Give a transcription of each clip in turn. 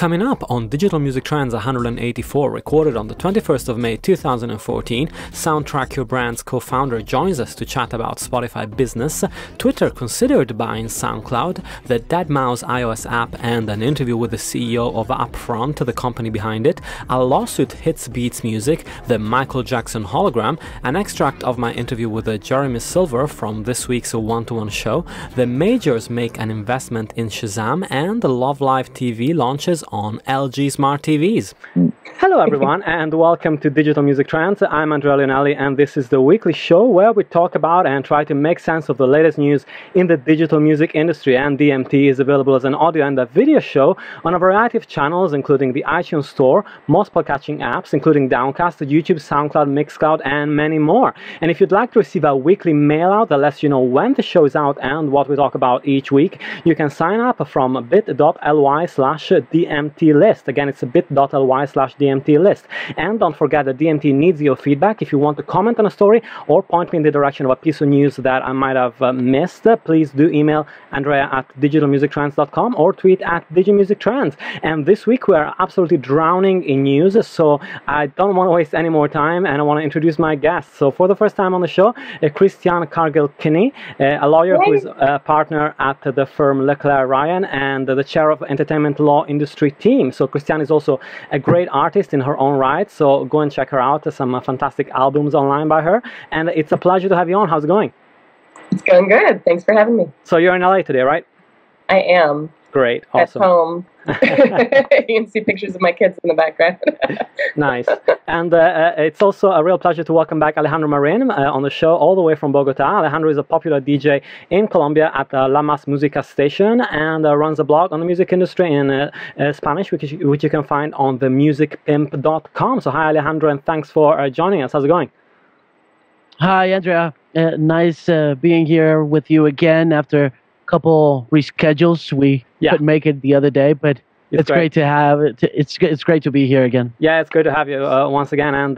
Coming up on Digital Music Trends 184, recorded on the 21st of May 2014, Soundtrack Your Brand's co-founder joins us to chat about Spotify Business, Twitter considered buying SoundCloud, the Deadmau5 iOS app, and an interview with the CEO of Upfront, the company behind it, a lawsuit hits Beats Music, the Michael Jackson hologram, an extract of my interview with Jeremy Silver from this week's one-to-one show, the majors make an investment in Shazam, and the Love Live TV launches on LG Smart TVs. Hello everyone and welcome to Digital Music Trends. I'm Andrea Leonelli and this is the weekly show where we talk about and try to make sense of the latest news in the digital music industry, and DMT is available as an audio and a video show on a variety of channels including the iTunes Store, most podcasting apps including Downcast, YouTube, SoundCloud, Mixcloud and many more. And if you'd like to receive a weekly mail out that lets you know when the show is out and what we talk about each week, you can sign up from bit.ly/DMT list. Again, it's bit.ly/DMT list. And don't forget that DMT needs your feedback. If you want to comment on a story or point me in the direction of a piece of news that I might have missed, please do email andrea@digitalmusictrends.com or tweet @digimusictrends. And this week we are absolutely drowning in news, so I don't want to waste any more time and I want to introduce my guests. So for the first time on the show, Christiane Cargill-Kinney, a lawyer who is a partner at the firm LeClairRyan and the chair of entertainment law industry team. So Christiane is also a great artist in her own right, so go and check her out. Some fantastic albums online by her, and it's a pleasure to have you on. How's it going? It's going good. Thanks for having me. So you're in LA today, right? I am. Great. Awesome. At home. You can see pictures of my kids in the background. Nice. And it's also a real pleasure to welcome back Alejandro Marin on the show all the way from Bogota. Alejandro is a popular DJ in Colombia at the La Mas Musica station and runs a blog on the music industry in Spanish, which you can find on themusicpimp.com. So hi Alejandro, and thanks for joining us. How's it going? Hi Andrea. Nice being here with you again after couple reschedules. We couldn't make it the other day, but it's great to have it. It's great to be here again. Yeah, it's great to have you once again. And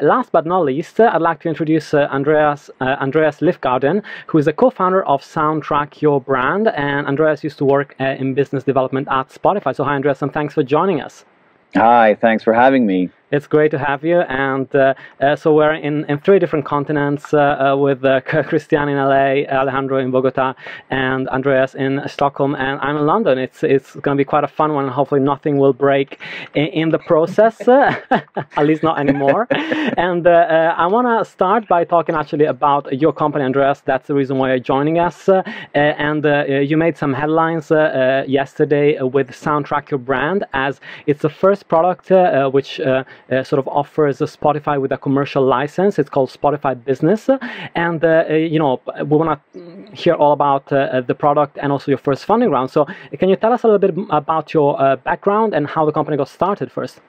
last but not least, I'd like to introduce Andreas Liffgarden, who is a co-founder of Soundtrack Your Brand. And Andreas used to work in business development at Spotify. So hi, Andreas, and thanks for joining us. Hi, thanks for having me. It's great to have you, and so we're in three different continents with Christiane in LA, Alejandro in Bogota, and Andreas in Stockholm, and I'm in London. It's going to be quite a fun one, and hopefully nothing will break in the process, at least not anymore. And I want to start by talking actually about your company, Andreas. That's the reason why you're joining us, and you made some headlines yesterday with Soundtrack Your Brand, as it's the first product which sort of offers Spotify with a commercial license. It's called Spotify Business, and you know, we want to hear all about the product and also your first funding round. So can you tell us a little bit about your background and how the company got started first?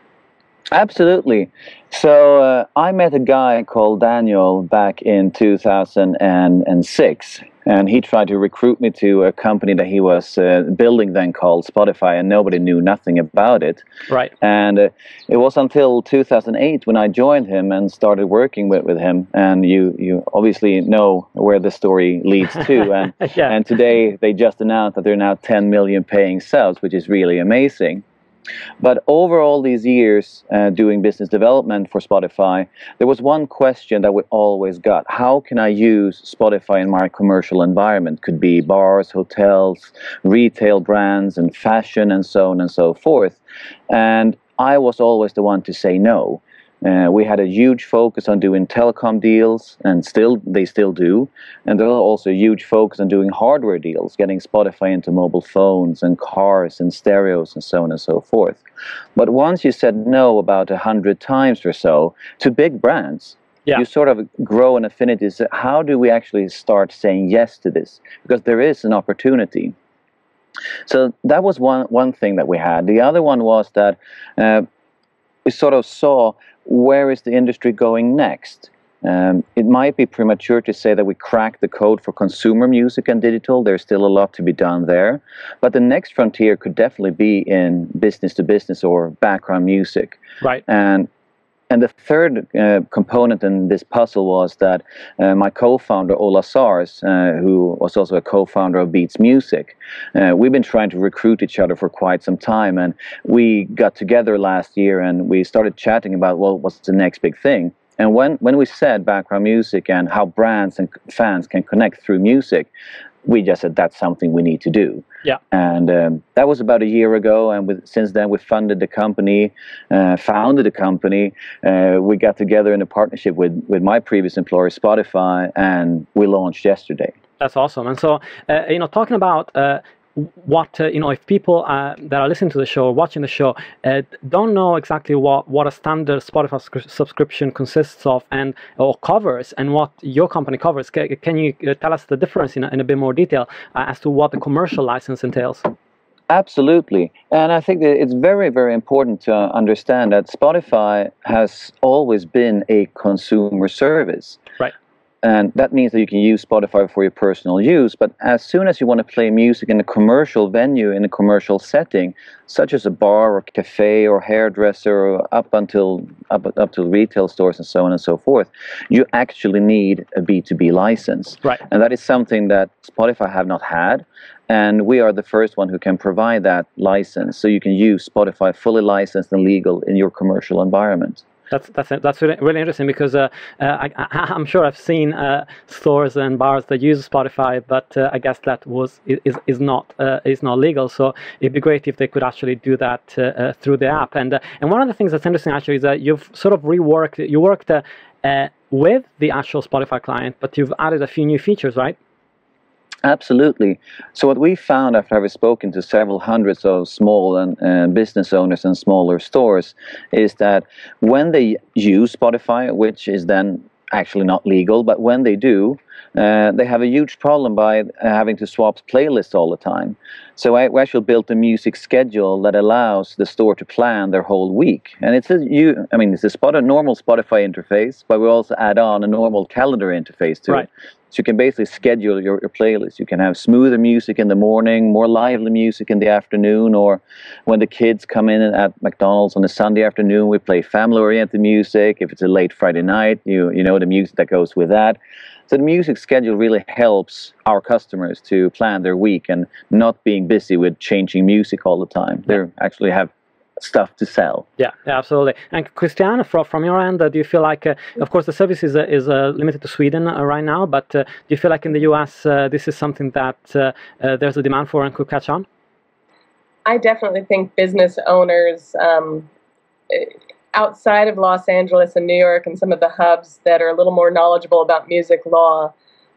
Absolutely. So I met a guy called Daniel back in 2006, and he tried to recruit me to a company that he was building then called Spotify, and nobody knew nothing about it. Right. And it was until 2008 when I joined him and started working with him. And you obviously know where the story leads to. And, yeah. And today they just announced that there are now 10 million paying subs, which is really amazing. But over all these years doing business development for Spotify, there was one question that we always got. How can I use Spotify in my commercial environment? Could be bars, hotels, retail brands, and fashion, and so on and so forth. And I was always the one to say no. We had a huge focus on doing telecom deals, and they still do. And there are also a huge focus on doing hardware deals, getting Spotify into mobile phones and cars and stereos and so on and so forth. But once you said no about 100 times or so to big brands, yeah, you sort of grow an affinity. So how do we actually start saying yes to this? Because there is an opportunity. So that was one thing that we had. The other one was that we sort of saw, where is the industry going next? It might be premature to say that we cracked the code for consumer music and digital. There's still a lot to be done there. But the next frontier could definitely be in business to business or background music. Right. And And the third component in this puzzle was that my co-founder Ola Sars, who was also a co-founder of Beats Music, we've been trying to recruit each other for quite some time, and we got together last year and we started chatting about, well, what's the next big thing? And when we said background music and how brands and fans can connect through music, we just said that's something we need to do. Yeah. And that was about a year ago, and since then we funded the company, founded the company. We got together in a partnership with my previous employer, Spotify, and we launched yesterday. That's awesome. And so, you know, talking about what you know, if people that are listening to the show or watching the show don't know exactly what a standard Spotify subscription consists of and or covers, and what your company covers, can you tell us the difference in a bit more detail as to what the commercial license entails? Absolutely. And I think that it's very, very important to understand that Spotify has always been a consumer service. Right. And that means that you can use Spotify for your personal use, but as soon as you want to play music in a commercial venue, in a commercial setting, such as a bar or cafe or hairdresser, or up to retail stores and so on and so forth, you actually need a B2B license. Right. And that is something that Spotify have not had. And we are the first one who can provide that license. So you can use Spotify fully licensed and legal in your commercial environment. That's really interesting, because I'm sure I've seen stores and bars that use Spotify, but I guess that is not legal. So it'd be great if they could actually do that through the app. And one of the things that's interesting actually is that you've sort of reworked. You worked with the actual Spotify client, but you've added a few new features, right? Absolutely. So what we found after having spoken to several hundreds of small and business owners and smaller stores is that when they use Spotify, which is then actually not legal, but when they do, they have a huge problem by having to swap playlists all the time. So I actually built a music schedule that allows the store to plan their whole week. And it's a normal Spotify interface, but we also add on a normal calendar interface to it. So you can basically schedule your playlist. You can have smoother music in the morning, more lively music in the afternoon, or when the kids come in at McDonald's on a Sunday afternoon, we play family-oriented music. If it's a late Friday night, you know the music that goes with that. So the music schedule really helps our customers to plan their week and not being busy with changing music all the time. They actually have stuff to sell. Yeah, absolutely. And Christiane, from your end, do you feel like, of course, the service is limited to Sweden right now, but do you feel like in the US this is something that there's a demand for and could catch on? I definitely think business owners outside of Los Angeles and New York and some of the hubs that are a little more knowledgeable about music law,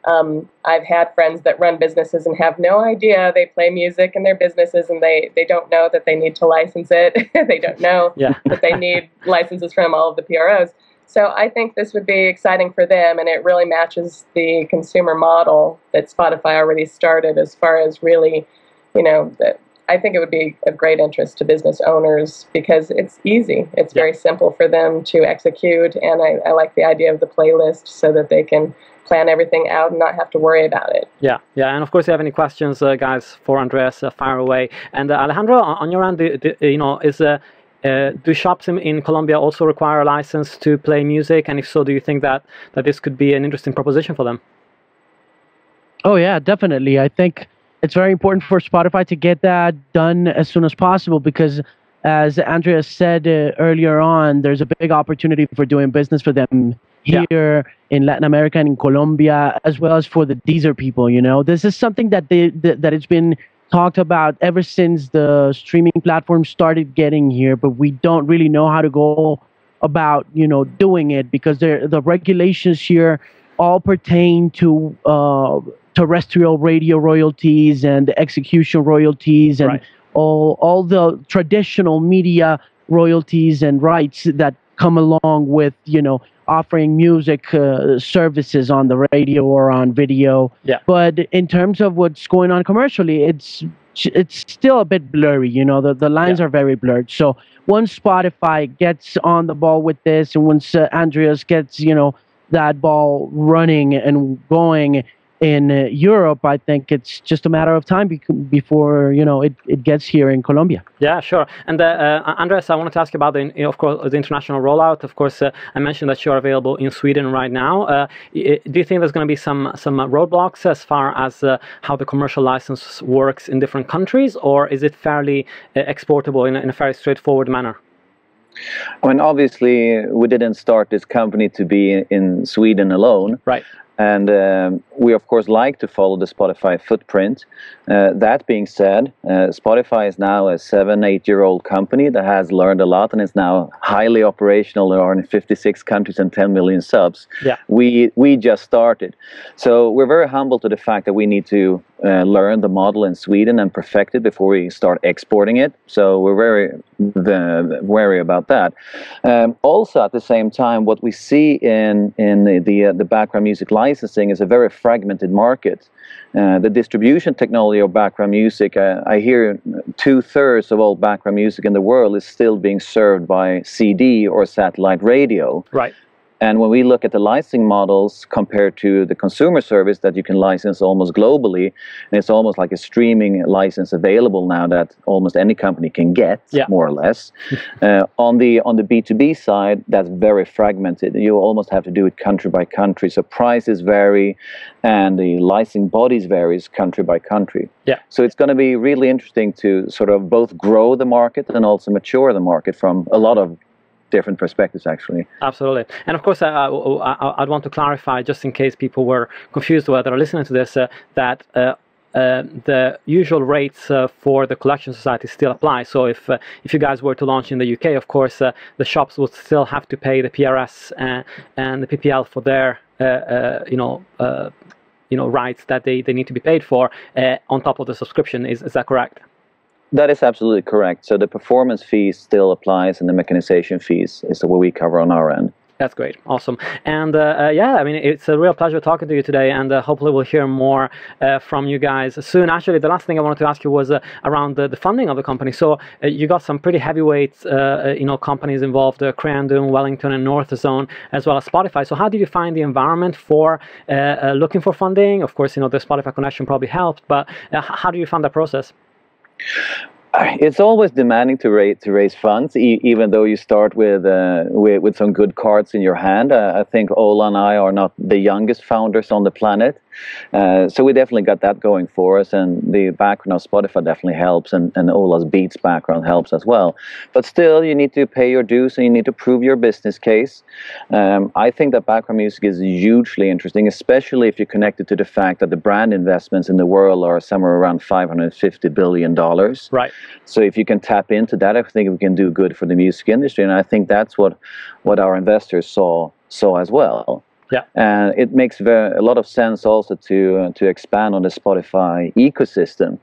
I've had friends that run businesses and have no idea. They play music in their businesses and they don't know that they need to license it. They don't know that they need licenses from all of the PROs. So I think this would be exciting for them, and it really matches the consumer model that Spotify already started as far as really, you know, I think it would be of great interest to business owners because it's easy. It's very simple for them to execute, and I like the idea of the playlist so that they can plan everything out and not have to worry about it. Yeah. And of course, if you have any questions, guys, for Andreas, fire away. And Alejandro, on your end, do shops in Colombia also require a license to play music? And if so, do you think that this could be an interesting proposition for them? Oh, yeah, definitely. I think it's very important for Spotify to get that done as soon as possible because, as Andreas said earlier on, there's a big opportunity for doing business for them here in Latin America and in Colombia, as well as for the Deezer people. You know, this is something that that it's been talked about ever since the streaming platform started getting here, but we don't really know how to go about, you know, doing it because the regulations here all pertain to terrestrial radio royalties and execution royalties and all the traditional media royalties and rights that come along with, you know, offering music services on the radio or on video. Yeah. But in terms of what's going on commercially, it's still a bit blurry. You know, the lines are very blurred. So once Spotify gets on the ball with this, and once Andreas gets, you know, that ball running and going, in Europe, I think it's just a matter of time before, you know, it gets here in Colombia. Yeah, sure. And Andreas, I wanted to ask you about, of course, the international rollout. Of course, I mentioned that you're available in Sweden right now. Do you think there's going to be some roadblocks as far as how the commercial license works in different countries, or is it fairly exportable in a fairly straightforward manner? I mean, obviously, we didn't start this company to be in Sweden alone. Right. And we, of course, like to follow the Spotify footprint. That being said, Spotify is now a 7-8-year-old company that has learned a lot and is now highly operational. There are in 56 countries and 10 million subs. Yeah. We just started. So we're very humble to the fact that we need to learn the model in Sweden and perfect it before we start exporting it. So we're very wary about that. Also, at the same time, what we see in the background music licensing is a very fragmented market. The distribution technology of background music, I hear 2/3 of all background music in the world is still being served by CD or satellite radio. Right. And when we look at the licensing models compared to the consumer service that you can license almost globally, and it's almost like a streaming license available now that almost any company can get, yeah, more or less. On the B2B side, that's very fragmented. You almost have to do it country by country. So prices vary, and the licensing bodies varies country by country. Yeah. So it's going to be really interesting to sort of both grow the market and also mature the market from a lot of different perspectives, actually. Absolutely. And of course, I'd want to clarify, just in case people were confused whether they're listening to this, that the usual rates for the collection society still apply. So if you guys were to launch in the UK, of course, the shops would still have to pay the PRS and the PPL for their rights that they need to be paid for on top of the subscription. Is that correct? That is absolutely correct. So the performance fees still applies, and the mechanization fees is what we cover on our end. That's great. Awesome. And yeah, I mean, it's a real pleasure talking to you today, and hopefully we'll hear more from you guys soon. Actually, the last thing I wanted to ask you was around the funding of the company. So you got some pretty heavyweight companies involved, Creandum, Wellington, and Northzone, as well as Spotify. So how did you find the environment for looking for funding? Of course, you know, the Spotify connection probably helped, but how do you find that process? It's always demanding to raise funds, even though you start with some good cards in your hand. I think Ola and I are not the youngest founders on the planet, so we definitely got that going for us. And the background of Spotify definitely helps, and Ola's Beats background helps as well. But still, you need to pay your dues, and you need to prove your business case. I think that background music is hugely interesting, especially if you connect it to the fact that the brand investments in the world are somewhere around $550 billion. Right. So if you can tap into that, I think we can do good for the music industry, and I think that's what our investors saw as well. Yeah, and it makes a lot of sense also to expand on the Spotify ecosystem,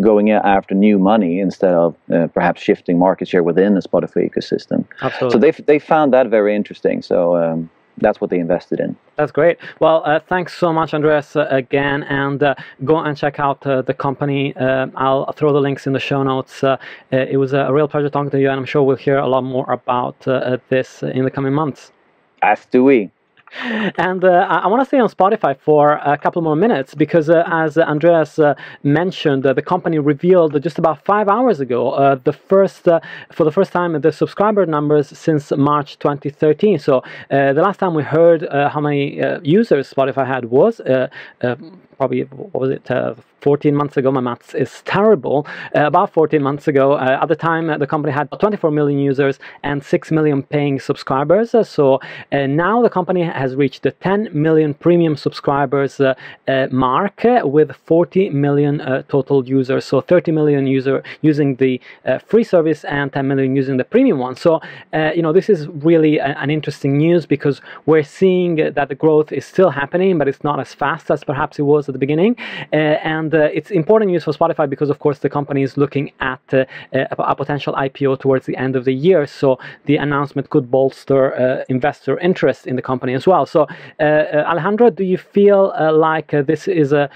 going after new money instead of perhaps shifting market share within the Spotify ecosystem. Absolutely. So they found that very interesting. So. That's what they invested in. That's great. Well, thanks so much, Andreas, again, and go and check out the company. I'll throw the links in the show notes. It was a real pleasure talking to you, and I'm sure we'll hear a lot more about this in the coming months. As do we. And I want to stay on Spotify for a couple more minutes because, as Andreas mentioned, the company revealed just about 5 hours ago for the first time the subscriber numbers since March 2013. So the last time we heard how many users Spotify had was probably, what was it, 14 months ago? My maths is terrible. About 14 months ago, at the time, the company had 24 million users and 6 million paying subscribers. So now the company has reached the 10 million premium subscribers mark with 40 million total users. So 30 million users using the free service and 10 million using the premium one. So, you know, this is really an interesting news because we're seeing that the growth is still happening, but it's not as fast as perhaps it was at the beginning. And it's important news for Spotify because, of course, the company is looking at a potential IPO towards the end of the year. So the announcement could bolster investor interest in the company as well. So, Alejandro, do you feel like this is a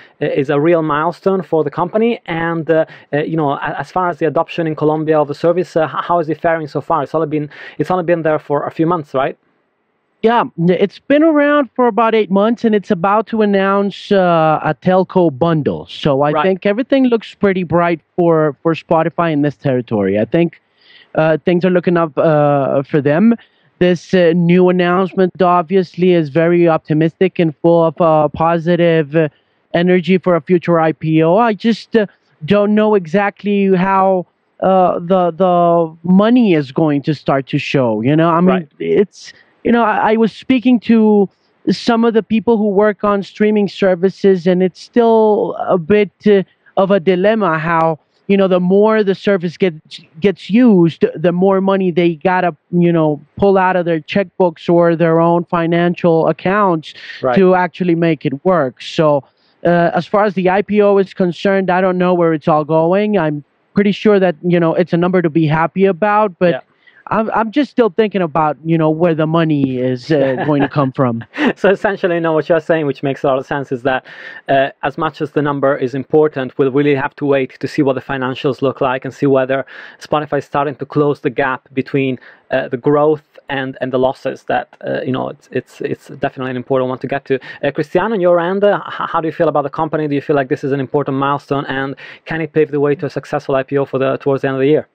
real milestone for the company? And you know, as far as the adoption in Colombia of the service, how is it faring so far? It's only been there for a few months, right? Yeah, it's been around for about 8 months, and it's about to announce a telco bundle. So I think everything looks pretty bright for Spotify in this territory. I think things are looking up for them. This new announcement obviously is very optimistic and full of positive energy for a future IPO. I just don't know exactly how the money is going to start to show. You know, I mean, it's... You know, I was speaking to some of the people who work on streaming services, and it's still a bit of a dilemma how, you know, the more the service gets used, the more money they gotta, you know, pull out of their checkbooks or their own financial accounts to actually make it work. So as far as the IPO is concerned, I don't know where it's all going. I'm pretty sure that, you know, it's a number to be happy about, but... Yeah. I'm just still thinking about, you know, where the money is going to come from. So essentially, you know, what you're saying, which makes a lot of sense, is that as much as the number is important, we'll really have to wait to see what the financials look like and see whether Spotify is starting to close the gap between the growth and the losses that, you know, it's definitely an important one to get to. Christiane, on your end, how do you feel about the company? Do you feel like this is an important milestone, and can it pave the way to a successful IPO for towards the end of the year?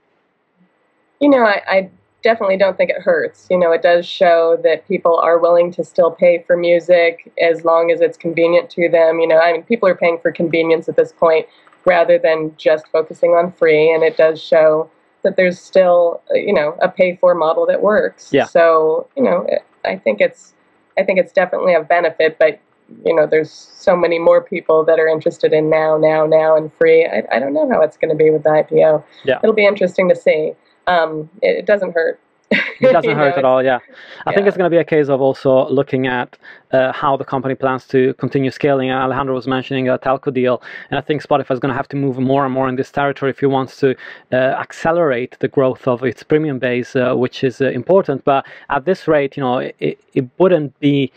You know, I definitely don't think it hurts. You know, it does show that people are willing to still pay for music as long as it's convenient to them. You know, I mean, people are paying for convenience at this point rather than just focusing on free. And it does show that there's still, you know, a pay-for model that works. Yeah. So, you know, I think it's definitely a benefit, but, you know, there's so many more people that are interested in now and free. I don't know how it's going to be with the IPO. Yeah. It'll be interesting to see. It doesn't hurt. It doesn't hurt at all, yeah. I think it's going to be a case of also looking at how the company plans to continue scaling. Alejandro was mentioning a telco deal, and I think Spotify is going to have to move more and more in this territory if it wants to accelerate the growth of its premium base, which is important. But at this rate, you know, it wouldn't be...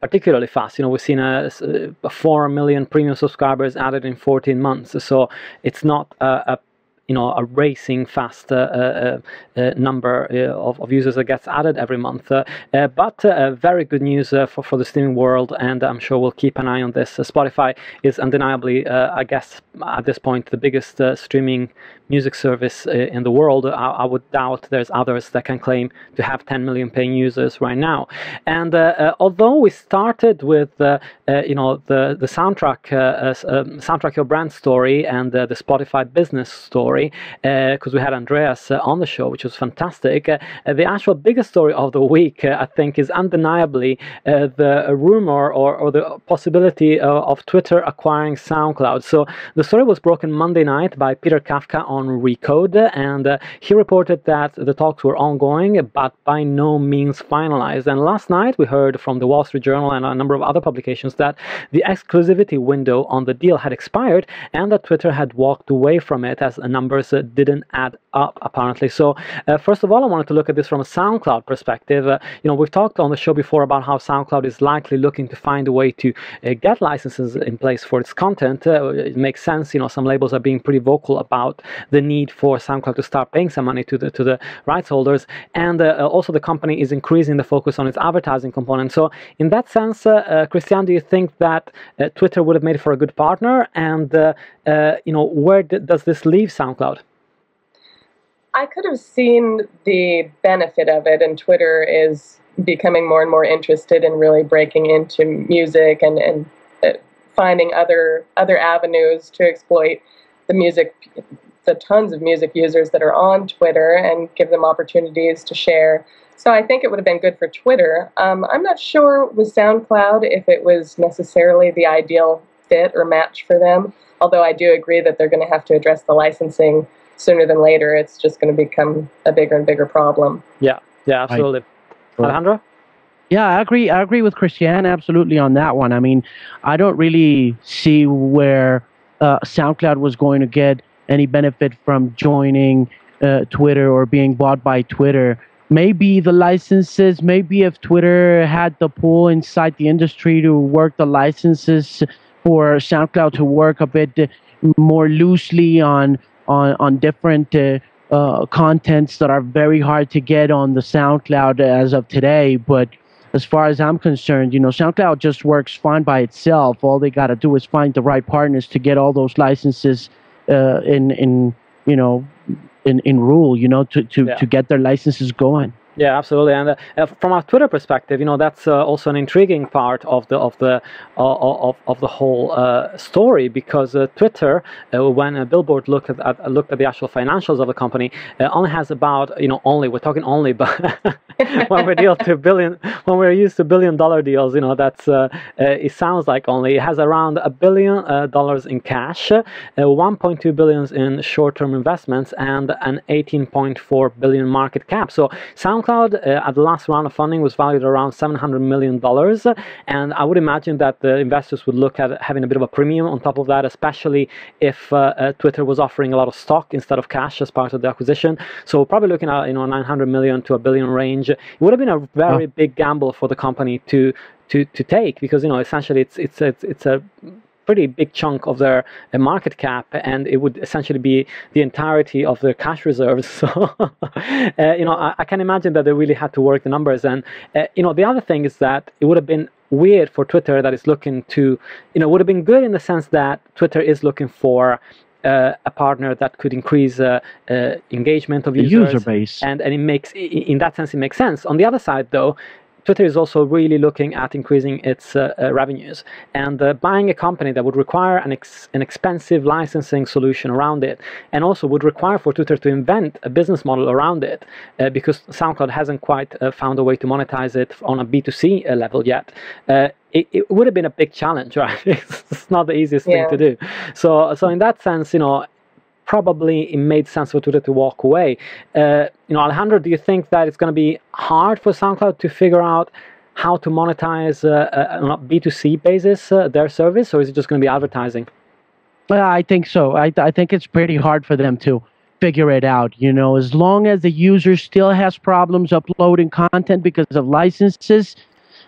particularly fast. You know, we've seen 4 million premium subscribers added in 14 months. So it's not a racing fast number of users that gets added every month. But very good news for the streaming world, and I'm sure we'll keep an eye on this. Spotify is undeniably, I guess, at this point, the biggest streaming music service in the world. I would doubt there's others that can claim to have 10 million paying users right now. And although we started with, you know, the Soundtrack Your Brand story and the Spotify Business story, because we had Andreas on the show, which was fantastic. The actual biggest story of the week, I think, is undeniably the rumor or the possibility of Twitter acquiring SoundCloud. So the story was broken Monday night by Peter Kafka on Recode, and he reported that the talks were ongoing, but by no means finalized. And last night we heard from the Wall Street Journal and a number of other publications that the exclusivity window on the deal had expired and that Twitter had walked away from it as an numbers didn't add up, apparently. So first of all, I wanted to look at this from a SoundCloud perspective. You know, we've talked on the show before about how SoundCloud is likely looking to find a way to get licenses in place for its content. It makes sense. You know, some labels are being pretty vocal about the need for SoundCloud to start paying some money to the rights holders, and also the company is increasing the focus on its advertising component. So in that sense, Christiane, do you think that Twitter would have made for a good partner? And you know, where does this leave SoundCloud? I could have seen the benefit of it, and Twitter is becoming more and more interested in really breaking into music and finding other avenues to exploit the music, the tons of music users that are on Twitter, and give them opportunities to share. So I think it would have been good for Twitter. I'm not sure with SoundCloud if it was necessarily the ideal fit or match for them. Although I do agree that they're going to have to address the licensing sooner than later. It's just going to become a bigger and bigger problem. Yeah, yeah, absolutely. Alejandro? Yeah, I agree with Christiane absolutely on that one. I mean, I don't really see where SoundCloud was going to get any benefit from joining Twitter or being bought by Twitter. Maybe the licenses, maybe if Twitter had the pull inside the industry to work the licenses for SoundCloud to work a bit more loosely on different contents that are very hard to get on the SoundCloud as of today. But as far as I'm concerned, you know, SoundCloud just works fine by itself. All they got to do is find the right partners to get all those licenses in rule, you know, to get their licenses going. Yeah, absolutely. And from a Twitter perspective, you know, that's also an intriguing part of the whole story, because Twitter, when Billboard looked at the actual financials of the company, only has about, you know, we're talking only, but when we deal to $1 billion deals, you know, that's it sounds like only it has around $1 billion in cash, 1.2 billion in short-term investments, and an 18.4 billion market cap. So SoundCloud at the last round of funding was valued around $700 million, and I would imagine that the investors would look at having a bit of a premium on top of that, especially if Twitter was offering a lot of stock instead of cash as part of the acquisition. So probably looking at, you know, $900 million to $1 billion range. It would have been a very big gamble for the company to take, because, you know, essentially it's a pretty big chunk of their market cap, and it would essentially be the entirety of their cash reserves. So, you know, I can imagine that they really had to work the numbers. And, you know, the other thing is that it would have been weird for Twitter that is looking to, you know, would have been good in the sense that Twitter is looking for a partner that could increase engagement of users. User base. And it makes, in that sense, it makes sense. On the other side, though, Twitter is also really looking at increasing its revenues, and buying a company that would require an expensive licensing solution around it, and also would require for Twitter to invent a business model around it, because SoundCloud hasn't quite found a way to monetize it on a B2C level yet. It would have been a big challenge, right? It's not the easiest thing to do. So in that sense, you know, probably it made sense for Twitter to walk away. You know, Alejandro, do you think that it's going to be hard for SoundCloud to figure out how to monetize on a B2C basis their service, or is it just going to be advertising? Well, I think so. I think it's pretty hard for them to figure it out. You know, as long as the user still has problems uploading content because of licenses,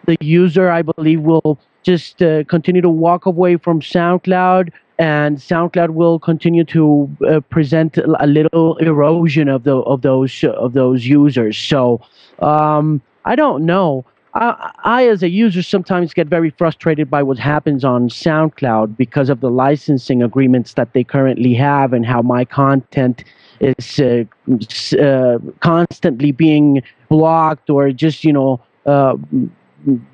the user, I believe, will just continue to walk away from SoundCloud, and SoundCloud will continue to present a little erosion of those users. So I don't know. I as a user sometimes get very frustrated by what happens on SoundCloud because of the licensing agreements that they currently have, and how my content is constantly being blocked, or just, you know,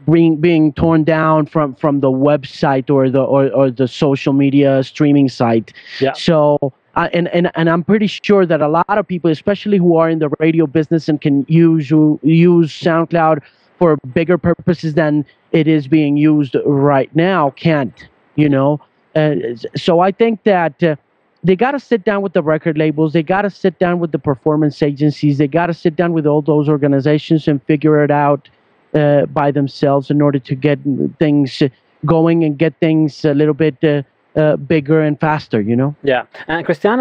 being torn down from the website or the social media streaming site. Yeah. So and I'm pretty sure that a lot of people, especially who are in the radio business and can use SoundCloud for bigger purposes than it is being used right now, can't, you know. So I think that they got to sit down with the record labels. They got to sit down with the performance agencies. They got to sit down with all those organizations and figure it out by themselves, in order to get things going and get things a little bit bigger and faster, you know? Yeah. And Christiane,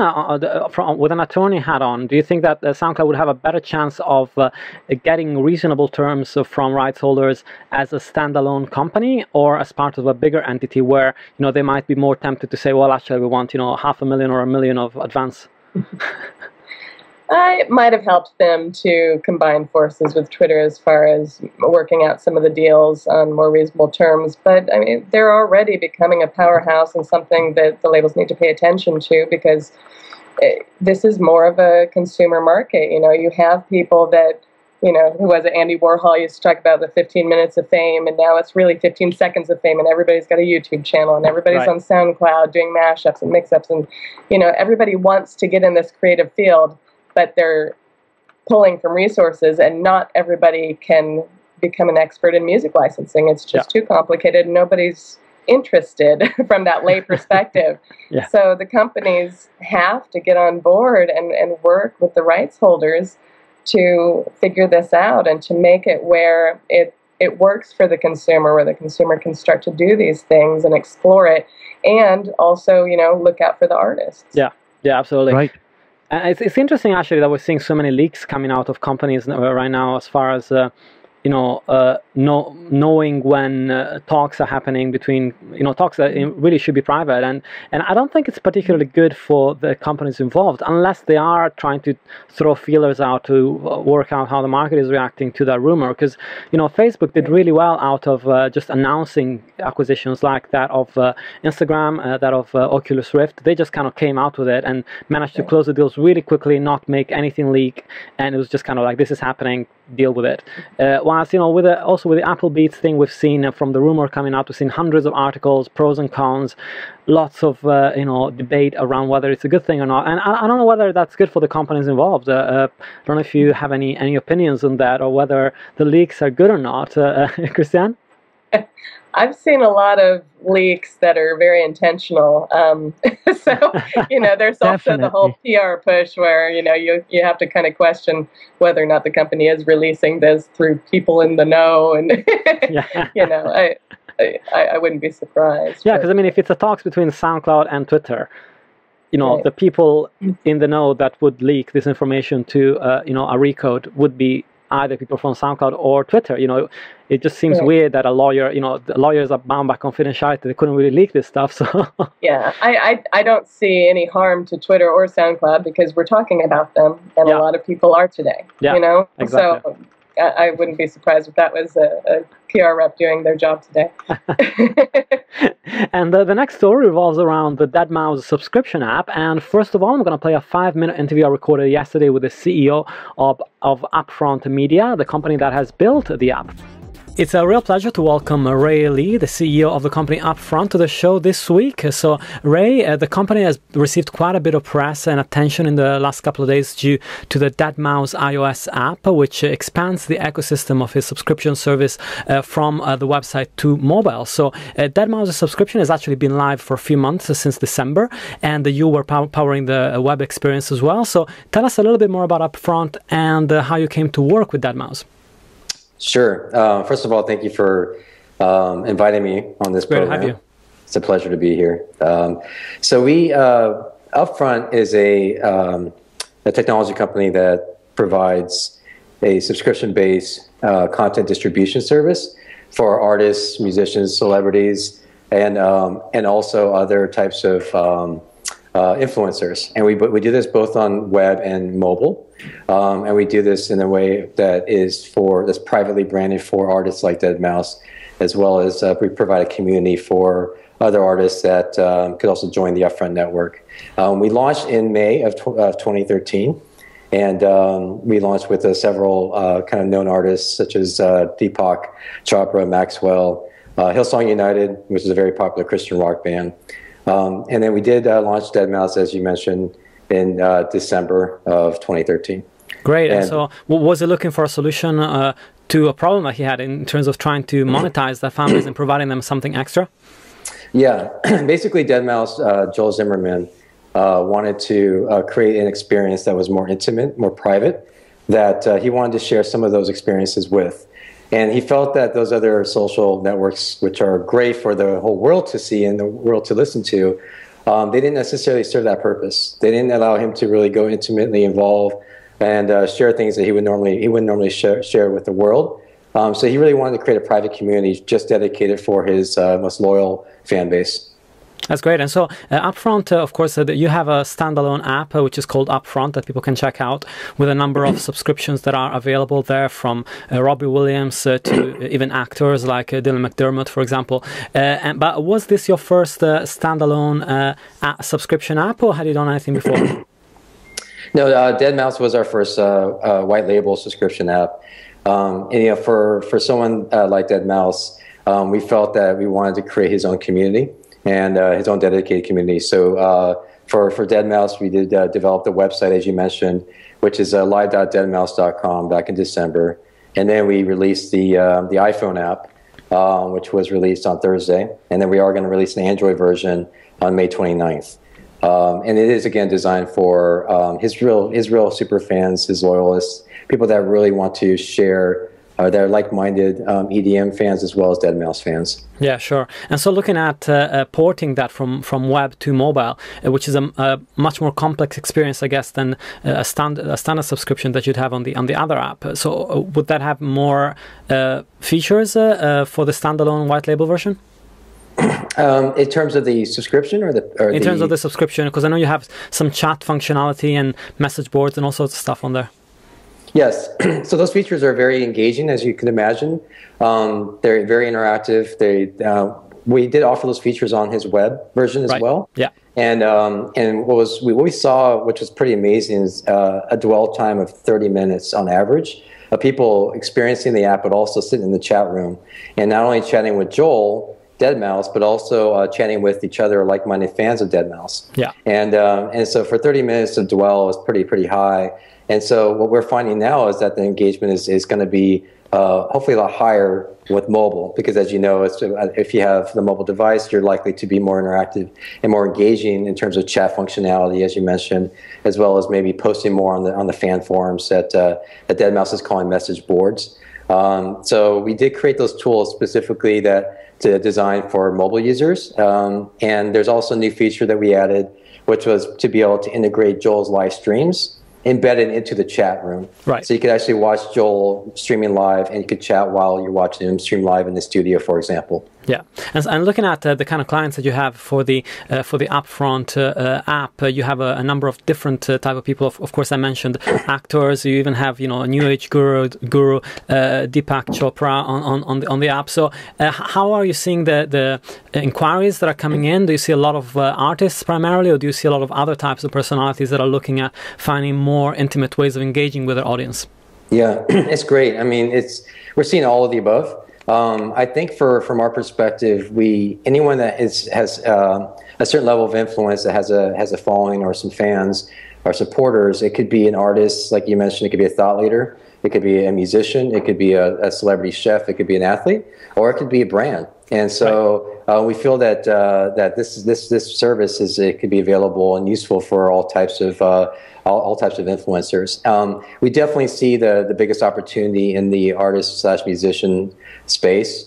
with an attorney hat on, do you think that SoundCloud would have a better chance of getting reasonable terms from rights holders as a standalone company, or as part of a bigger entity where, you know, they might be more tempted to say, well, actually, we want, you know, $500,000 or $1 million of advance? It might have helped them to combine forces with Twitter as far as working out some of the deals on more reasonable terms. But, I mean, they're already becoming a powerhouse, and something that the labels need to pay attention to, because this is more of a consumer market. You know, you have people that, you know, who was it, Andy Warhol used to talk about the 15 minutes of fame, and now it's really 15 seconds of fame, and everybody's got a YouTube channel, and everybody's on SoundCloud doing mashups and mix-ups, and, you know, everybody wants to get in this creative field, but they're pulling from resources, and not everybody can become an expert in music licensing. It's just too complicated. Nobody's interested from that lay perspective. So the companies have to get on board and work with the rights holders to figure this out, and to make it where it works for the consumer, where the consumer can start to do these things and explore it, and also, you know, look out for the artists. Yeah, yeah, absolutely. Right. It's interesting, actually, that we're seeing so many leaks coming out of companies right now as far as, you know, knowing when talks are happening between, talks that really should be private. And I don't think it's particularly good for the companies involved, unless they are trying to throw feelers out to work out how the market is reacting to that rumor. Because, Facebook did really well out of just announcing acquisitions like that of Instagram, that of Oculus Rift. They just kind of came out with it and managed to close the deals really quickly, not make anything leak. And it was just kind of like, this is happening, deal with it. Whilst, with also with the Apple Beats thing, we've seen from the rumor coming out, we've seen hundreds of articles, pros and cons, lots of, debate around whether it's a good thing or not. And I don't know whether that's good for the companies involved. I don't know if you have any opinions on that, or whether the leaks are good or not. Christiane? I've seen a lot of leaks that are very intentional. So, there's also the whole PR push where, you have to kind of question whether or not the company is releasing this through people in the know. And, I wouldn't be surprised. Yeah, because, if it's a talks between SoundCloud and Twitter, the people in the know that would leak this information to, a Recode would be either people from SoundCloud or Twitter. It just seems weird that a lawyer, the lawyers are bound by confidentiality. They couldn't really leak this stuff. So yeah, I don't see any harm to Twitter or SoundCloud, because we're talking about them, and a lot of people are today. Yeah, exactly. So I wouldn't be surprised if that was a PR rep doing their job today. And the next story revolves around the Deadmau5 subscription app. And first of all, I'm going to play a 5-minute interview I recorded yesterday with the CEO of Upfront Media, the company that has built the app. It's a real pleasure to welcome Ray Lee, the CEO of the company Upfront, to the show this week. So, Ray, the company has received quite a bit of press and attention in the last couple of days due to the Deadmau5 iOS app, which expands the ecosystem of his subscription service from the website to mobile. So, Deadmau5's subscription has actually been live for a few months, since December, and you were powering the web experience as well. So, tell us a little bit more about Upfront and how you came to work with Deadmau5. Sure. First of all, thank you for inviting me on this program. Great to have you. It's a pleasure to be here. So we, Upfront is a technology company that provides a subscription-based content distribution service for artists, musicians, celebrities, and also other types of influencers. And we do this both on web and mobile, and we do this in a way that is that's privately branded for artists like Deadmau5, as well as we provide a community for other artists that could also join the Upfront network. We launched in May of 2013, and we launched with several kind of known artists such as Deepak Chopra, Maxwell, Hillsong United, which is a very popular Christian rock band. And then we did launch Deadmau5, as you mentioned, in December of 2013. Great. And so was he looking for a solution to a problem that he had in terms of trying to monetize the families and providing them something extra? Yeah. Basically, Deadmau5, Joel Zimmerman, wanted to create an experience that was more intimate, more private, that he wanted to share some of those experiences with. And he felt that those other social networks, which are great for the whole world to see and the world to listen to, they didn't necessarily serve that purpose. They didn't allow him to really go intimately involved and share things that he wouldn't normally share with the world. So he really wanted to create a private community just dedicated for his most loyal fan base. That's great. And so Upfront, of course, you have a standalone app, which is called Upfront, that people can check out, with a number of subscriptions that are available there, from Robbie Williams to even actors like Dylan McDermott, for example. But was this your first standalone subscription app, or had you done anything before? No, Deadmau5 was our first white label subscription app. And for someone like Deadmau5, we felt that we wanted to create his own community, and his own dedicated community. So for Deadmau5, we did develop the website, as you mentioned, which is live.deadmau5.com back in December. And then we released the iPhone app, which was released on Thursday. And then we are going to release an Android version on May 29th. And it is, again, designed for his real super fans, his loyalists, people that really want to share They're like-minded EDM fans as well as Deadmau5 fans. Yeah, sure. And so looking at porting that from web to mobile, which is a much more complex experience, I guess, than a standard subscription that you'd have on the other app. So would that have more features for the standalone white label version? In terms of the subscription or in terms of the subscription, because I know you have some chat functionality and message boards and all sorts of stuff on there. Yes, so those features are very engaging, as you can imagine. They're very interactive. We did offer those features on his web version as well. Yeah. And what we saw, which was pretty amazing, is a dwell time of 30 minutes on average. People experiencing the app, but also sitting in the chat room, and not only chatting with Joel, Deadmau5, but also chatting with each other, like-minded fans of Deadmau5. Yeah. And so for 30 minutes of dwell is pretty high. And so what we're finding now is that the engagement is going to be hopefully a lot higher with mobile, because as you know, if you have the mobile device, you're likely to be more interactive and more engaging in terms of chat functionality, as you mentioned, as well as maybe posting more on the fan forums that Deadmau5 is calling message boards. So we did create those tools specifically to design for mobile users. And there's also a new feature that we added, which was to be able to integrate Joel's live streams embedded into the chat room. Right. So you could actually watch Joel streaming live, and you could chat while you're watching him stream live in the studio, for example. Yeah, and looking at the kind of clients that you have for the Upfront app, you have a number of different type of people. Of course, I mentioned actors. You even have a new age guru Deepak Chopra on the app. So how are you seeing the inquiries that are coming in? Do you see a lot of artists primarily, or do you see a lot of other types of personalities that are looking at finding more intimate ways of engaging with their audience? Yeah, it's great. I mean, we're seeing all of the above. I think from our perspective, anyone that has a certain level of influence, that has a following or some fans or supporters, it could be an artist, like you mentioned, it could be a thought leader, it could be a musician, it could be a celebrity chef, it could be an athlete, or it could be a brand. And so we feel that this service could be available and useful for all types of influencers. We definitely see the biggest opportunity in the artist/musician space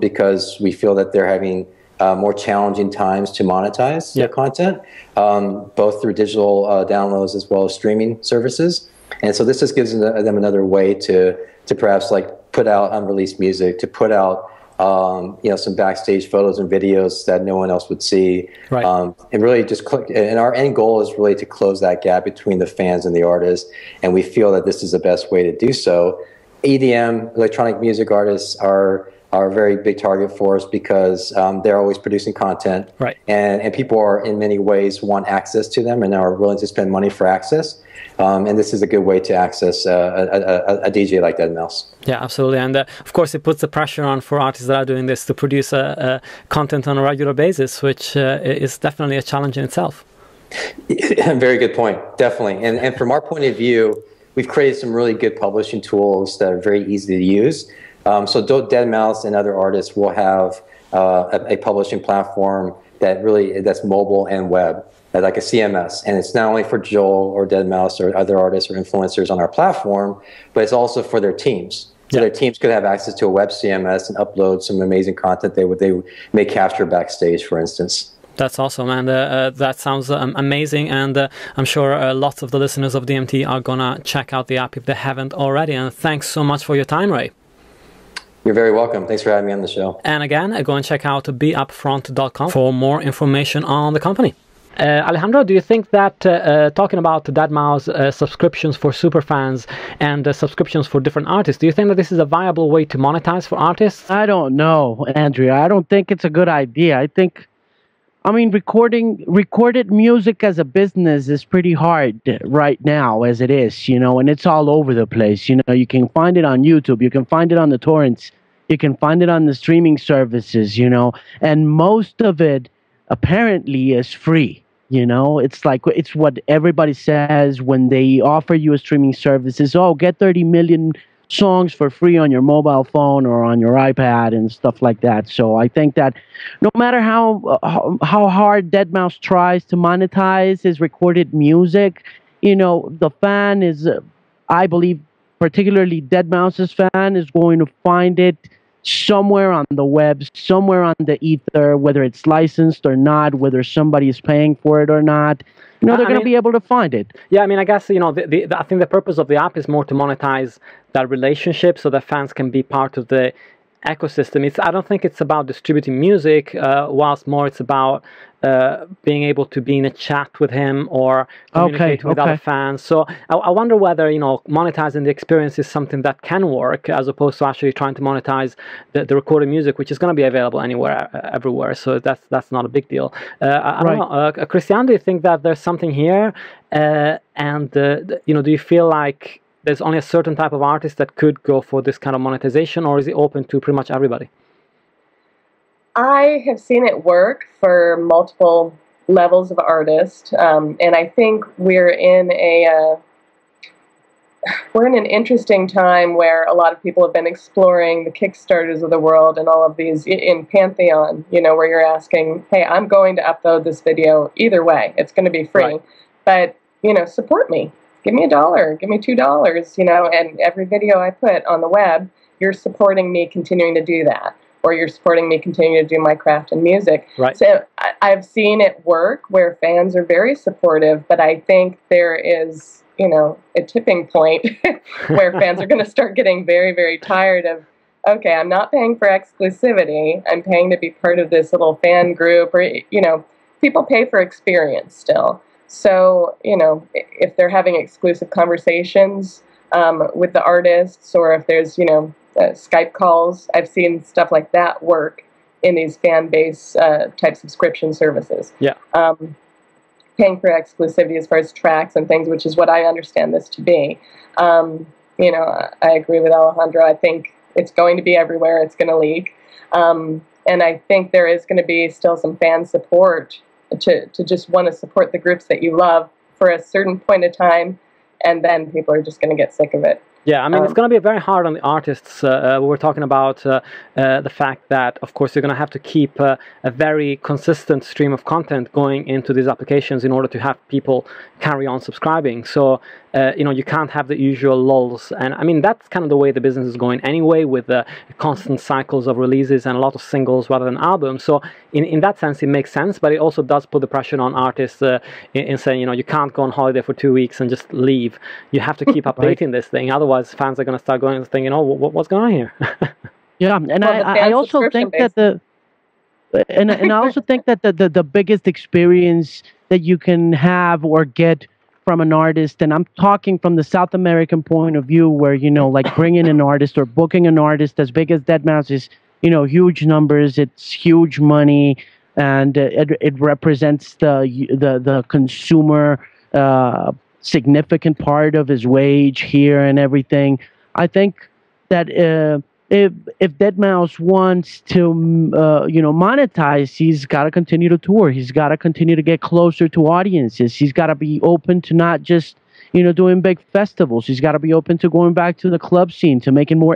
because we feel that they're having more challenging times to monetize their content, both through digital downloads as well as streaming services. And so this just gives them another way to perhaps put out unreleased music, to put out some backstage photos and videos that no one else would see. Right. And really and our end goal is really to close that gap between the fans and the artists. And we feel that this is the best way to do so. EDM, electronic music artists, are a very big target for us because they're always producing content. Right. And people are in many ways want access to them and are willing to spend money for access. And this is a good way to access a DJ like Deadmau5. Yeah, absolutely. And of course, it puts the pressure on for artists that are doing this to produce content on a regular basis, which is definitely a challenge in itself. Very good point, definitely. And from our point of view, we've created some really good publishing tools that are very easy to use. So Deadmau5 and other artists will have a publishing platform that's mobile and web, like a CMS. And it's not only for Joel or Deadmau5 or other artists or influencers on our platform, but it's also for their teams. So their teams could have access to a web CMS and upload some amazing content they may capture backstage, for instance. That's awesome, and that sounds amazing, and I'm sure lots of the listeners of DMT are going to check out the app if they haven't already. And thanks so much for your time, Ray. You're very welcome. Thanks for having me on the show. And again, go and check out beupfront.com for more information on the company. Alejandro, do you think that talking about Deadmau5's subscriptions for superfans and subscriptions for different artists, do you think that this is a viable way to monetize for artists? I don't know, Andrea. I don't think it's a good idea. Recorded music as a business is pretty hard right now as it is, and it's all over the place. You can find it on YouTube, you can find it on the torrents, you can find it on the streaming services, and most of it apparently is free. It's what everybody says when they offer you a streaming service is, oh, get 30 million songs for free on your mobile phone or on your iPad and stuff like that. So I think that no matter how hard Deadmau5 tries to monetize his recorded music, the fan is, I believe, particularly Deadmau5's fan, is going to find it somewhere on the web, somewhere on the ether, whether it's licensed or not, whether somebody is paying for it or not. You know, they're going to be able to find it. Yeah, I mean, I guess, you know, I think the purpose of the app is more to monetize that relationship so that fans can be part of the ecosystem. I don't think it's about distributing music, whilst more it's about being able to be in a chat with him or communicate with other fans. So I wonder whether, you know, monetizing the experience is something that can work as opposed to actually trying to monetize the recorded music, which is going to be available anywhere, everywhere. So that's not a big deal. I don't know. Christiane, do you think that there's something here? You know, do you feel like there's only a certain type of artist that could go for this kind of monetization, or is it open to pretty much everybody? I have seen it work for multiple levels of artists, and I think we're in a an interesting time where a lot of people have been exploring the Kickstarters of the world and all of these in Pantheon, you know, where you're asking, hey, I'm going to upload this video either way. It's going to be free, but, you know, support me. Give me $1, give me $2, you know, and every video I put on the web, you're supporting me continuing to do that, or you're supporting me continuing to do my craft and music. Right. So I've seen it work where fans are very supportive, but I think there is, you know, a tipping point where fans are going to start getting very, very tired of, okay, I'm not paying for exclusivity. I'm paying to be part of this little fan group, or, you know, people pay for experience still. So, you know, if they're having exclusive conversations with the artists, or if there's, you know, Skype calls, I've seen stuff like that work in these fan base type subscription services. Yeah. Paying for exclusivity as far as tracks and things, which is what I understand this to be. You know, I agree with Alejandro. I think it's going to be everywhere. It's going to leak. And I think there is going to be still some fan support to just want to support the groups that you love for a certain point of time, and then people are just going to get sick of it. Yeah, I mean, it's going to be very hard on the artists. We're talking about the fact that, of course, you're going to have to keep a very consistent stream of content going into these applications in order to have people carry on subscribing. So, you know, you can't have the usual lulls. And, I mean, that's kind of the way the business is going anyway, with constant cycles of releases and a lot of singles rather than albums. So, in that sense, it makes sense, but it also does put the pressure on artists in saying, you know, you can't go on holiday for 2 weeks and just leave. You have to keep updating this thing. Otherwise, fans are going to start going and thinking, oh, what's going on here? Yeah, and I also think that I also think that the biggest experience that you can have or get from an artist, and I'm talking from the South American point of view, where, you know, like bringing an artist or booking an artist as big as Deadmau5 is, you know, huge numbers, it's huge money, and it represents the consumer significant part of his wage here and everything. I think that if Deadmau5 wants to you know, monetize, he's got to continue to tour. He's got to continue to get closer to audiences. He's got to be open to not just, you know, doing big festivals. He's got to be open to going back to the club scene, to make it more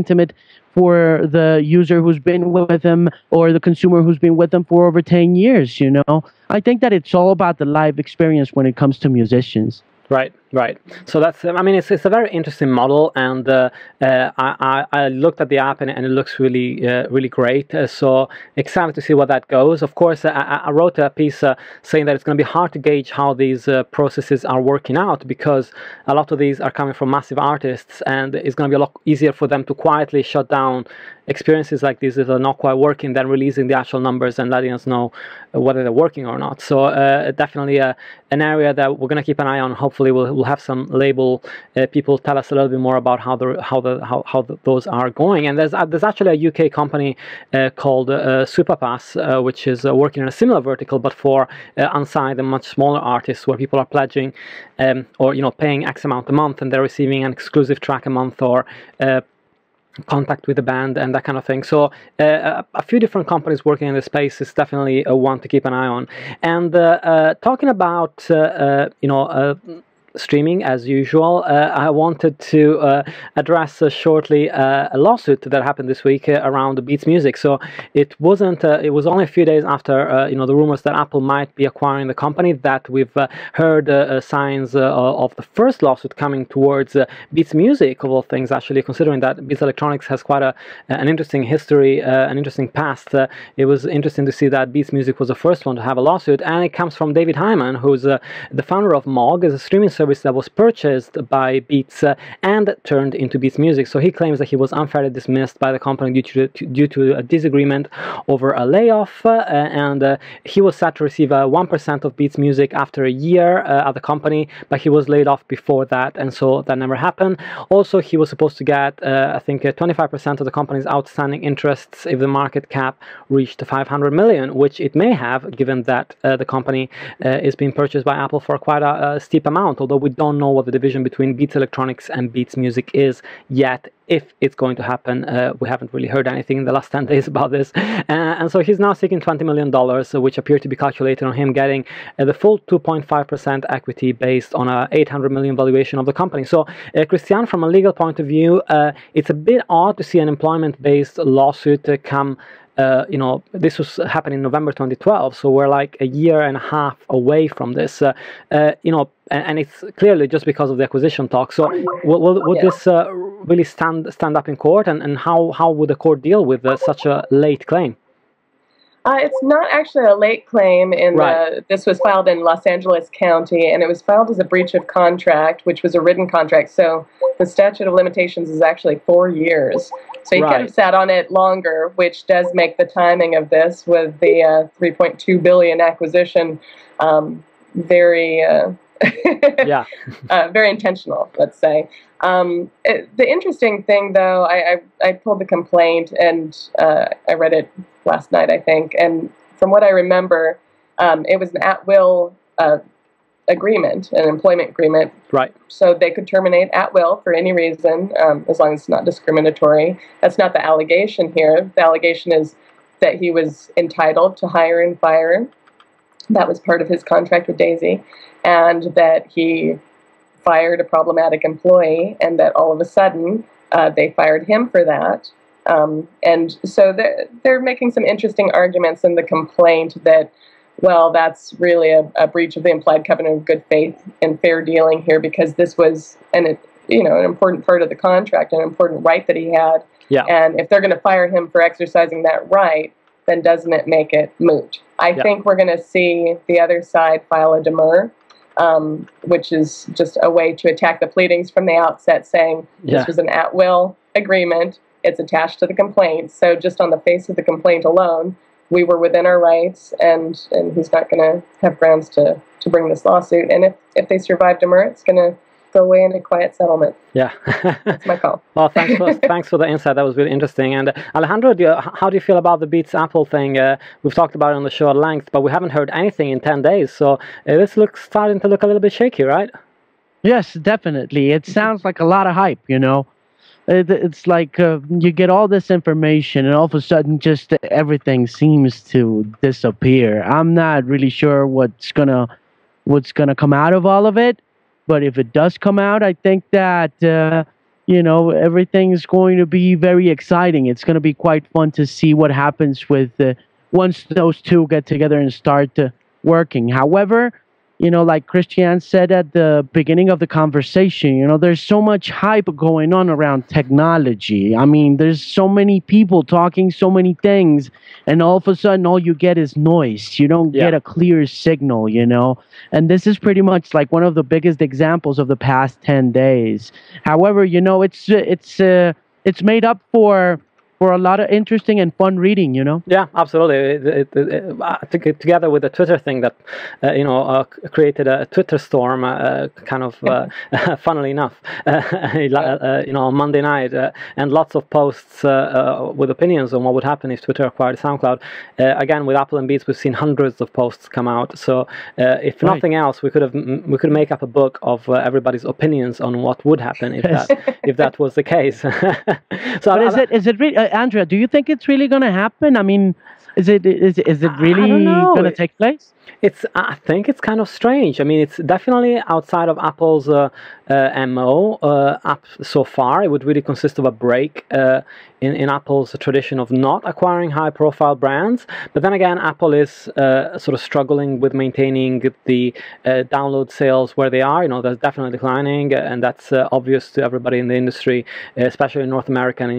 intimate, for the user who's been with him, or the consumer who's been with him for over 10 years, you know. I think that it's all about the live experience when it comes to musicians. Right, right. So that's, I mean, it's a very interesting model, and I looked at the app, and it looks really, really great. So excited to see where that goes. Of course, I wrote a piece saying that it's going to be hard to gauge how these processes are working out, because a lot of these are coming from massive artists, and it's going to be a lot easier for them to quietly shut down experiences like these that are not quite working than releasing the actual numbers and letting us know whether they're working or not. So definitely an area that we're going to keep an eye on. Hopefully we'll have some label people tell us a little bit more about how those are going. And there's actually a UK company called Superpass, which is working in a similar vertical, but for unsigned and much smaller artists, where people are pledging or, you know, paying X amount a month, and they're receiving an exclusive track a month, or contact with the band and that kind of thing. So a few different companies working in this space is definitely one to keep an eye on. And talking about you know, streaming as usual, I wanted to address shortly a lawsuit that happened this week around Beats Music. So it wasn't. It was only a few days after the rumors that Apple might be acquiring the company that we've heard signs of the first lawsuit coming towards Beats Music, of all things. Actually, considering that Beats Electronics has quite an interesting history, an interesting past, it was interesting to see that Beats Music was the first one to have a lawsuit, and it comes from David Hyman, who's the founder of Moog, as a streaming service that was purchased by Beats and turned into Beats Music. So he claims that he was unfairly dismissed by the company due to a disagreement over a layoff, and he was set to receive 1% of Beats Music after a year at the company, but he was laid off before that, and so that never happened. Also, he was supposed to get, 25% of the company's outstanding interests if the market cap reached 500 million, which it may have, given that the company is being purchased by Apple for quite a steep amount, although we don't know what the division between Beats Electronics and Beats Music is yet. If it's going to happen, we haven't really heard anything in the last 10 days about this. And so he's now seeking $20 million, which appear to be calculated on him getting the full 2.5% equity based on a $800 million valuation of the company. So, Christiane, from a legal point of view, it's a bit odd to see an employment-based lawsuit come. This was happening in November 2012, so we're like a year and a half away from this. And it's clearly just because of the acquisition talk. So, would this really stand up in court, and how would the court deal with such a late claim? It's not actually a late claim. This was filed in Los Angeles County, and it was filed as a breach of contract, which was a written contract. So the statute of limitations is actually 4 years. So you could have sat on it longer, which does make the timing of this with the $3.2 billion acquisition very... very intentional, let's say. The interesting thing, though, I pulled the complaint, and I read it last night, I think. And from what I remember, it was an at-will agreement, an employment agreement. Right. So they could terminate at will for any reason, as long as it's not discriminatory. That's not the allegation here. The allegation is that he was entitled to hire and fire. That was part of his contract with Daisy, and that he fired a problematic employee, and that all of a sudden they fired him for that. And so they're making some interesting arguments in the complaint that, well, that's really a breach of the implied covenant of good faith and fair dealing here, because this was an important part of the contract, an important right that he had. Yeah. And if they're going to fire him for exercising that right, then doesn't it make it moot? I think we're going to see the other side file a demur, which is just a way to attack the pleadings from the outset, saying this was an at-will agreement. It's attached to the complaint. So just on the face of the complaint alone, we were within our rights, and he's not going to have grounds to bring this lawsuit. And if they survive demur, it's going to go away in a quiet settlement. Yeah. That's my call. Well, thanks for the insight. That was really interesting. And Alejandro, how do you feel about the Beats Apple thing? We've talked about it on the show at length, but we haven't heard anything in 10 days. So this looks starting to look a little bit shaky, right? Yes, definitely. It sounds like a lot of hype, you know. It's like you get all this information, and all of a sudden just everything seems to disappear. I'm not really sure what's gonna come out of all of it. But if it does come out, I think that, everything's going to be very exciting. It's going to be quite fun to see what happens with once those two get together and start working. However, like Christiane said at the beginning of the conversation, there's so much hype going on around technology. I mean, there's so many people talking so many things, and all of a sudden all you get is noise. You don't get a clear signal, And this is pretty much like one of the biggest examples of the past 10 days. However, it's made up for a lot of interesting and fun reading, Yeah, absolutely. I think together with the Twitter thing that, created a Twitter storm, funnily enough, on Monday night, and lots of posts with opinions on what would happen if Twitter acquired SoundCloud. Again, with Apple and Beats, we've seen hundreds of posts come out. So, if nothing else, we could make up a book of everybody's opinions on what would happen if that was the case. So, is it really? Andrea, do you think it's really going to happen? I mean, is it really going to take place? I think it's kind of strange. I mean, it's definitely outside of Apple's MO app so far. It would really consist of a break in Apple's tradition of not acquiring high-profile brands. But then again, Apple is sort of struggling with maintaining the download sales where they are. You know, that's definitely declining, and that's obvious to everybody in the industry, especially in North America and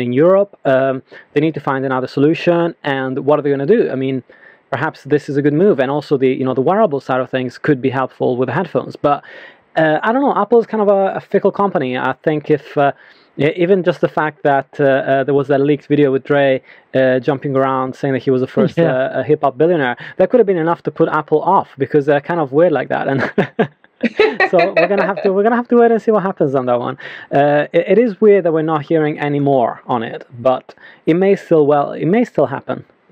in Europe. They need to find another solution, and what are they going to do? I mean, perhaps this is a good move, and also the, you know, the wearable side of things could be helpful with the headphones. But I don't know, Apple is kind of a fickle company. I think if even just the fact that there was that leaked video with Dre jumping around saying that he was the first hip-hop billionaire, that could have been enough to put Apple off, because they're kind of weird like that. And so we're gonna have to wait and see what happens on that one. It is weird that we're not hearing any more on it, but it may still happen.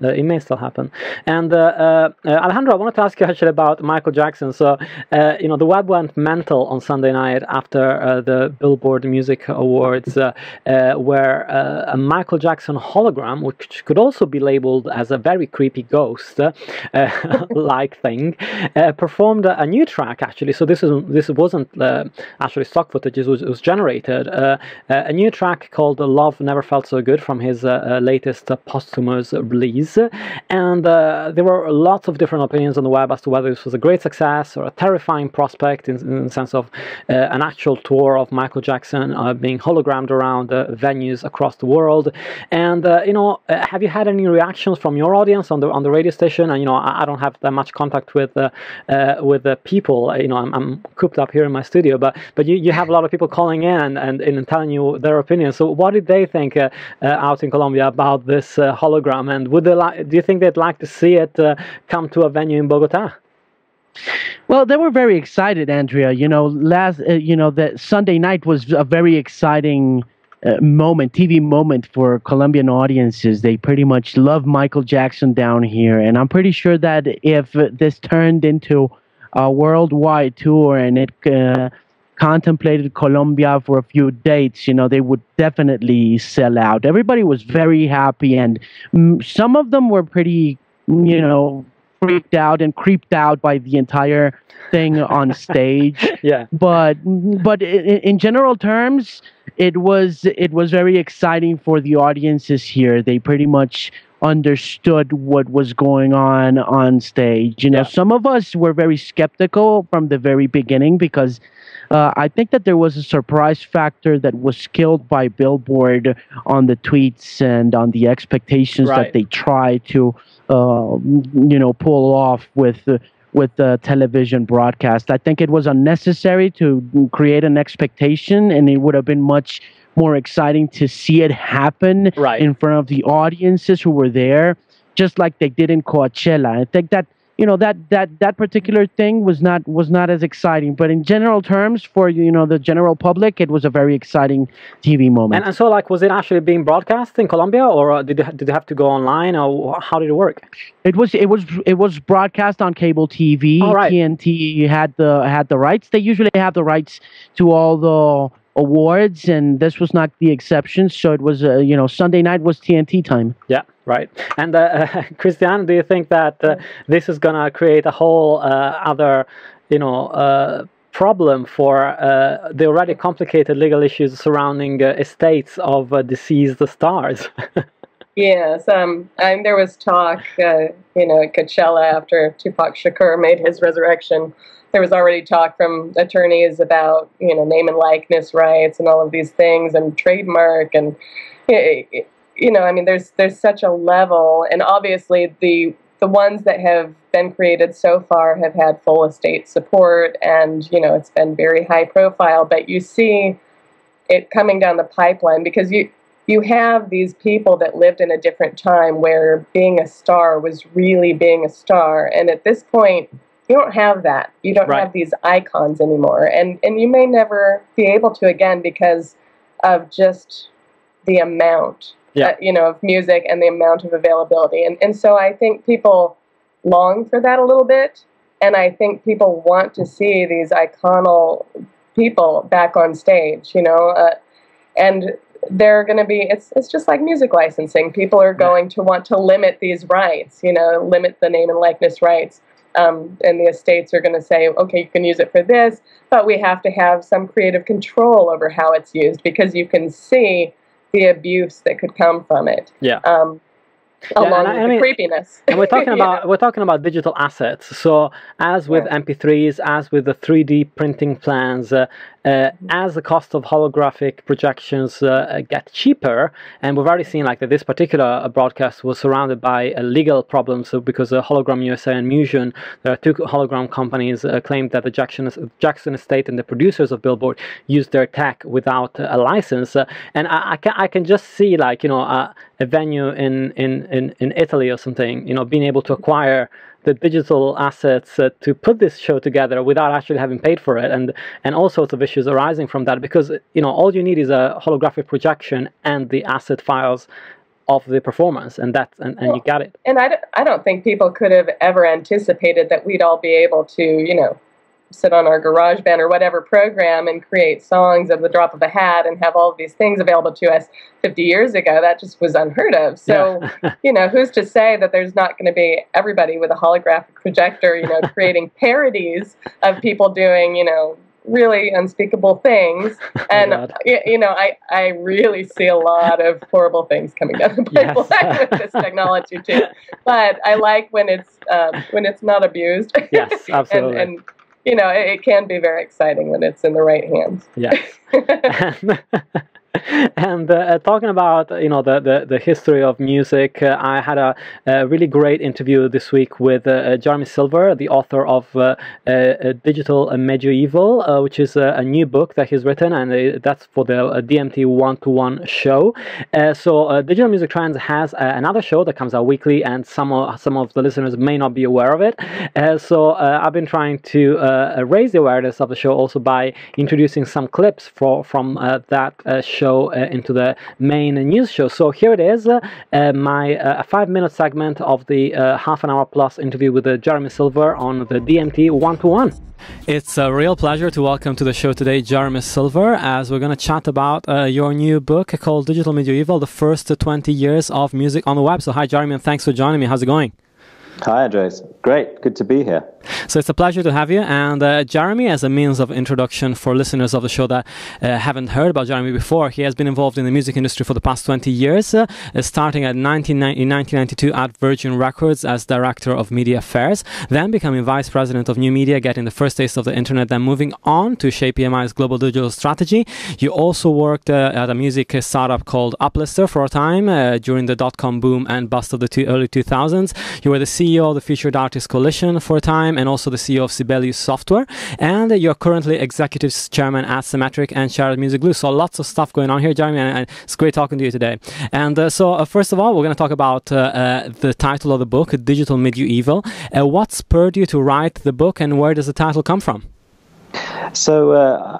It may still happen. And Alejandro, I wanted to ask you actually about Michael Jackson. So, you know, the web went mental on Sunday night after the Billboard Music Awards, where a Michael Jackson hologram, which could also be labeled as a very creepy ghost-like thing, performed a new track, actually. So this wasn't actually stock footage. It was generated. A new track called Love Never Felt So Good from his latest posthumous release. And there were lots of different opinions on the web as to whether this was a great success or a terrifying prospect, in the sense of an actual tour of Michael Jackson being hologrammed around venues across the world. And you know, have you had any reactions from your audience on the radio station? And you know, I don't have that much contact with the people. You know, I'm cooped up here in my studio, but you have a lot of people calling in and telling you their opinions. So what did they think out in Colombia about this hologram, and would do you think they'd like to see it come to a venue in Bogota? Well, they were very excited, Andrea. You know, that Sunday night was a very exciting moment, TV moment for Colombian audiences. They pretty much love Michael Jackson down here, and I'm pretty sure that if this turned into a worldwide tour and it contemplated Colombia for a few dates, you know, they would definitely sell out. Everybody was very happy, and some of them were pretty, you know, freaked out and creeped out by the entire thing on stage. Yeah. But in general terms, it was very exciting for the audiences here. They pretty much understood what was going on stage. You know, some of us were very skeptical from the very beginning, because I think that there was a surprise factor that was killed by Billboard on the tweets and on the expectations that they tried to, you know, pull off with the television broadcast. I think it was unnecessary to create an expectation, and it would have been much more exciting to see it happen in front of the audiences who were there, just like they did in Coachella. I think that, you know, that particular thing was not as exciting, but in general terms, for, you know, the general public, it was a very exciting TV moment. And so, like, was it actually being broadcast in Colombia, or did they have to go online, or how did it work? It was broadcast on cable TV. Oh, right. TNT had the rights. They usually have the rights to all the awards, and this was not the exception. So it was, you know, Sunday night was TNT time. Yeah, right. And Christiane, do you think that this is gonna create a whole other, you know, problem for the already complicated legal issues surrounding estates of deceased stars? Yes, there was talk, you know, at Coachella after Tupac Shakur made his resurrection. There was already talk from attorneys about, you know, name and likeness rights and all of these things, and trademark, and, you know, I mean, there's such a level, and obviously the ones that have been created so far have had full estate support, and, you know, it's been very high profile, but you see it coming down the pipeline, because you have these people that lived in a different time where being a star was really being a star, and at this point, you don't have that. You don't have these icons anymore. And you may never be able to again, because of just the amount, you know, of music and the amount of availability. And so I think people long for that a little bit. And I think people want to see these iconal people back on stage, you know. And they're going to be, it's just like music licensing. People are going to want to limit these rights, you know, limit the name and likeness rights. and the estates are going to say, okay, you can use it for this, but we have to have some creative control over how it's used, because you can see the abuse that could come from it. Yeah. Along with the creepiness. And we're talking about we're talking about digital assets. So as with MP3s, as with the 3D printing plans, as the cost of holographic projections get cheaper, and we've already seen like that this particular broadcast was surrounded by legal problems because Hologram USA and Musion, there are two hologram companies, claimed that the Jackson Estate and the producers of Billboard used their tech without a license. And I can just see, like, you know, a venue in Italy or something, you know, being able to acquire the digital assets to put this show together without actually having paid for it, and all sorts of issues arising from that, because, you know, all you need is a holographic projection and the asset files of the performance, and that's and you got it. And I don't think people could have ever anticipated that we'd all be able to, you know, sit on our garage band or whatever program and create songs at the drop of a hat and have all of these things available to us 50 years ago. That just was unheard of. So, you know, who's to say that there's not going to be everybody with a holographic projector, you know, creating parodies of people doing, you know, really unspeakable things. And, you know, I really see a lot of horrible things coming down the pipeline with this technology too. But I like when it's not abused. Yes, absolutely. And you know, it can be very exciting when it's in the right hands. Yes. And talking about, you know, the history of music, I had a really great interview this week with Jeremy Silver, the author of Digital Medieval, which is a new book that he's written, and that's for the DMT one-to-one show. So Digital Music Trends has another show that comes out weekly, and some of the listeners may not be aware of it. So I've been trying to raise the awareness of the show also by introducing some clips from that show into the main news show. So here it is, my 5-minute segment of the half an hour plus interview with Jeremy Silver on the DMT one-to-one. It's a real pleasure to welcome to the show today Jeremy Silver, as we're going to chat about your new book called Digital Medieval, the first 20 years of music on the web. So hi Jeremy, and thanks for joining me. How's it going? Hi Andreas. Great. Good to be here. So it's a pleasure to have you. And Jeremy, as a means of introduction for listeners of the show that haven't heard about Jeremy before, he has been involved in the music industry for the past 20 years, starting in 1992 at Virgin Records as Director of Media Affairs, then becoming Vice President of New Media, getting the first taste of the internet, then moving on to shape EMI's global digital strategy. You also worked at a music startup called Uplister for a time during the dot-com boom and bust of the early 2000s. You were the CEO of the Featured Artists Coalition for a time, and also the CEO of Sibelius Software, and you're currently Executive Chairman at Symmetric and Shared Music Glue. So lots of stuff going on here, Jeremy, and it's great talking to you today. And so first of all, we're going to talk about the title of the book, Digital Medieval. What spurred you to write the book, and where does the title come from? So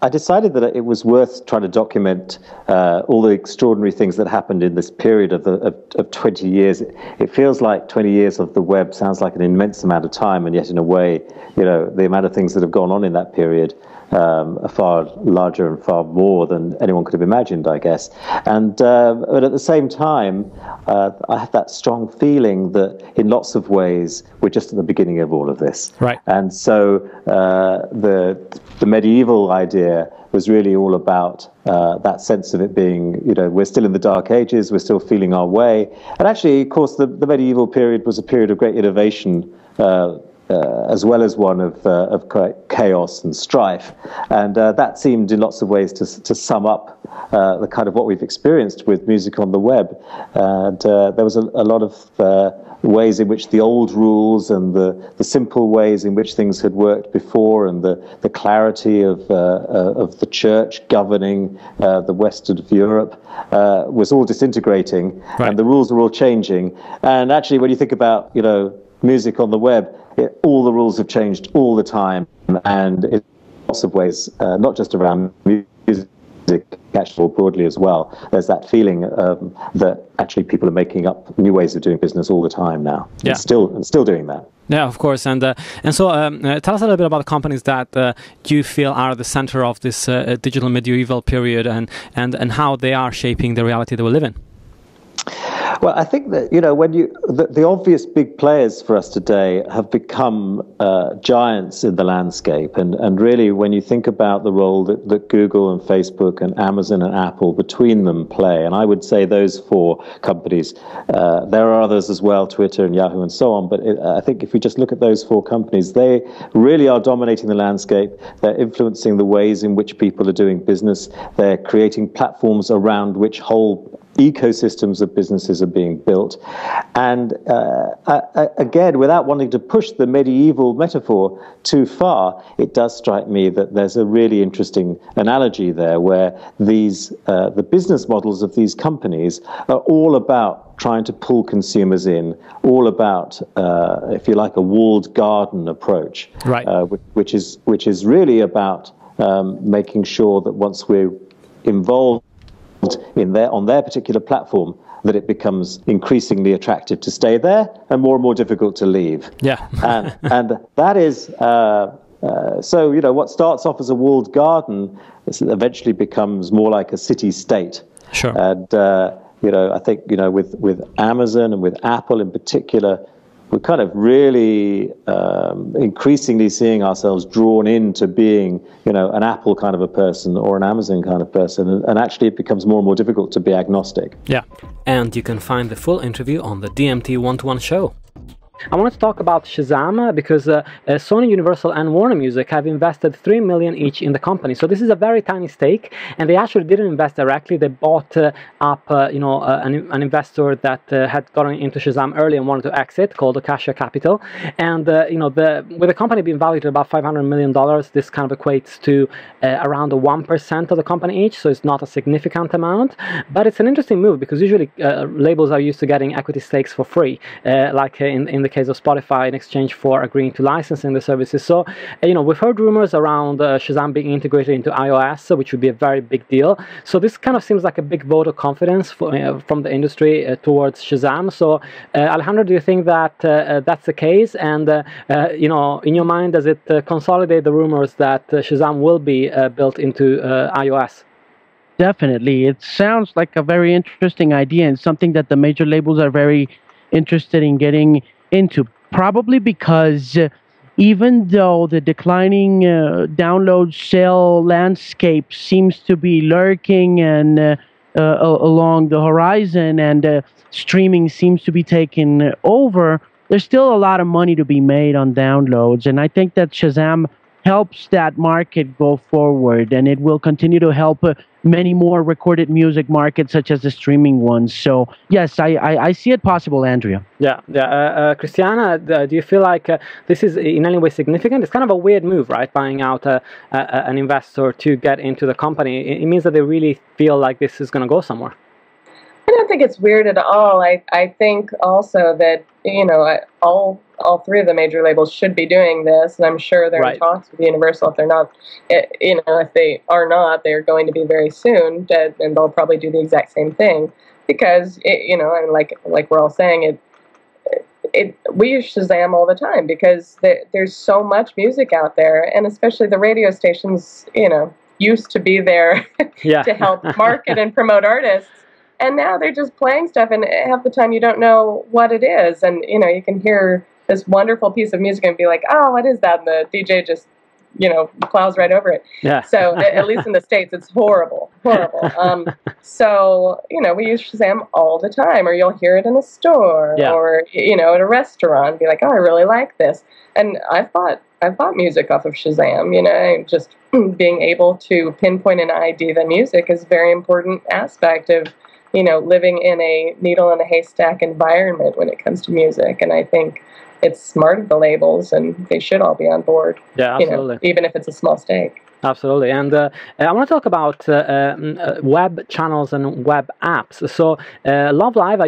I decided that it was worth trying to document all the extraordinary things that happened in this period of 20 years. It feels like 20 years of the web sounds like an immense amount of time, and yet in a way, you know, the amount of things that have gone on in that period are far larger and far more than anyone could have imagined, I guess. And but at the same time, I have that strong feeling that in lots of ways we're just at the beginning of all of this. Right. And so the medieval idea was really all about that sense of it being, you know, we're still in the dark ages, we're still feeling our way. And actually, of course, the medieval period was a period of great innovation, as well as one of chaos and strife, and that seemed in lots of ways to sum up the kind of what we've experienced with music on the web. And there was a lot of ways in which the old rules and the simple ways in which things had worked before, and the clarity of the church governing the west of Europe was all disintegrating, right. And the rules were all changing. And actually, when you think about, you know, music on the web, all the rules have changed all the time, and in lots of ways, not just around music, actually more broadly as well. There's that feeling that actually people are making up new ways of doing business all the time now. Yeah. And still doing that. Yeah, of course. And so tell us a little bit about the companies that you feel are the center of this digital medieval period, and how they are shaping the reality that we live in. Well, I think that, you know, when you the obvious big players for us today have become giants in the landscape, and really when you think about the role that, Google and Facebook and Amazon and Apple between them play, and I would say those four companies, there are others as well, Twitter and Yahoo and so on, but I think if we just look at those four companies, they really are dominating the landscape. They're influencing the ways in which people are doing business. They're creating platforms around which whole ecosystems of businesses are being built. And again, without wanting to push the medieval metaphor too far, it does strike me that there's a really interesting analogy there where these the business models of these companies are all about trying to pull consumers in, all about, if you like, a walled garden approach, right. Which is really about making sure that once we're involved on their particular platform, that it becomes increasingly attractive to stay there and more difficult to leave. Yeah, and that is so. You know, what starts off as a walled garden eventually becomes more like a city-state. Sure. And you know, I think, you know, with Amazon and with Apple in particular, we're kind of really increasingly seeing ourselves drawn into being, you know, an Apple kind of a person or an Amazon kind of person, and actually it becomes more difficult to be agnostic. Yeah. And you can find the full interview on the DMT One-to-One show. I wanted to talk about Shazam because Sony, Universal and Warner Music have invested $3 million each in the company. So this is a very tiny stake, and they actually didn't invest directly. They bought up you know, an investor that had gotten into Shazam early and wanted to exit, called Acacia Capital. And you know, with the company being valued at about $500 million, this kind of equates to around 1% of the company each, so it's not a significant amount. But it's an interesting move because usually labels are used to getting equity stakes for free, like in the case of Spotify, in exchange for agreeing to licensing the services. So, you know, we've heard rumors around Shazam being integrated into iOS, which would be a very big deal. So this kind of seems like a big vote of confidence for, from the industry towards Shazam. So, Alejandro, do you think that that's the case? And, you know, in your mind, does it consolidate the rumors that Shazam will be built into iOS? Definitely. It sounds like a very interesting idea and something that the major labels are very interested in getting into, probably because even though the declining download sale landscape seems to be lurking and along the horizon, and streaming seems to be taken over, there's still a lot of money to be made on downloads, and I think that Shazam helps that market go forward, and it will continue to help many more recorded music markets such as the streaming ones. So yes, I see it possible, Andrea. Yeah, yeah. Christiane, do you feel like this is in any way significant? It's kind of a weird move, right? Buying out an investor to get into the company. It means that they really feel like this is going to go somewhere. I don't think it's weird at all. I think also that, you know, all three of the major labels should be doing this, and I'm sure they're in talks with Universal. If they're not, you know, if they are not, they're going to be very soon, and they'll probably do the exact same thing because, you know, and like we're all saying, we use Shazam all the time because there's so much music out there, and especially the radio stations, you know, used to be there to help market and promote artists. And now they're just playing stuff, and half the time you don't know what it is. And, you know, you can hear this wonderful piece of music and be like, oh, what is that? And the DJ just, you know, plows right over it. Yeah. So at least in the States, it's horrible, horrible. So, you know, we use Shazam all the time, or you'll hear it in a store or, you know, at a restaurant, be like, oh, I really like this. And I've bought music off of Shazam, you know, just being able to pinpoint and ID the music is a very important aspect of, you know, living in a needle in a haystack environment when it comes to music. And I think it's smart of the labels, and they should all be on board. Yeah, absolutely. You know, even if it's a small stake. Absolutely. And I want to talk about web channels and web apps. So Love Live, a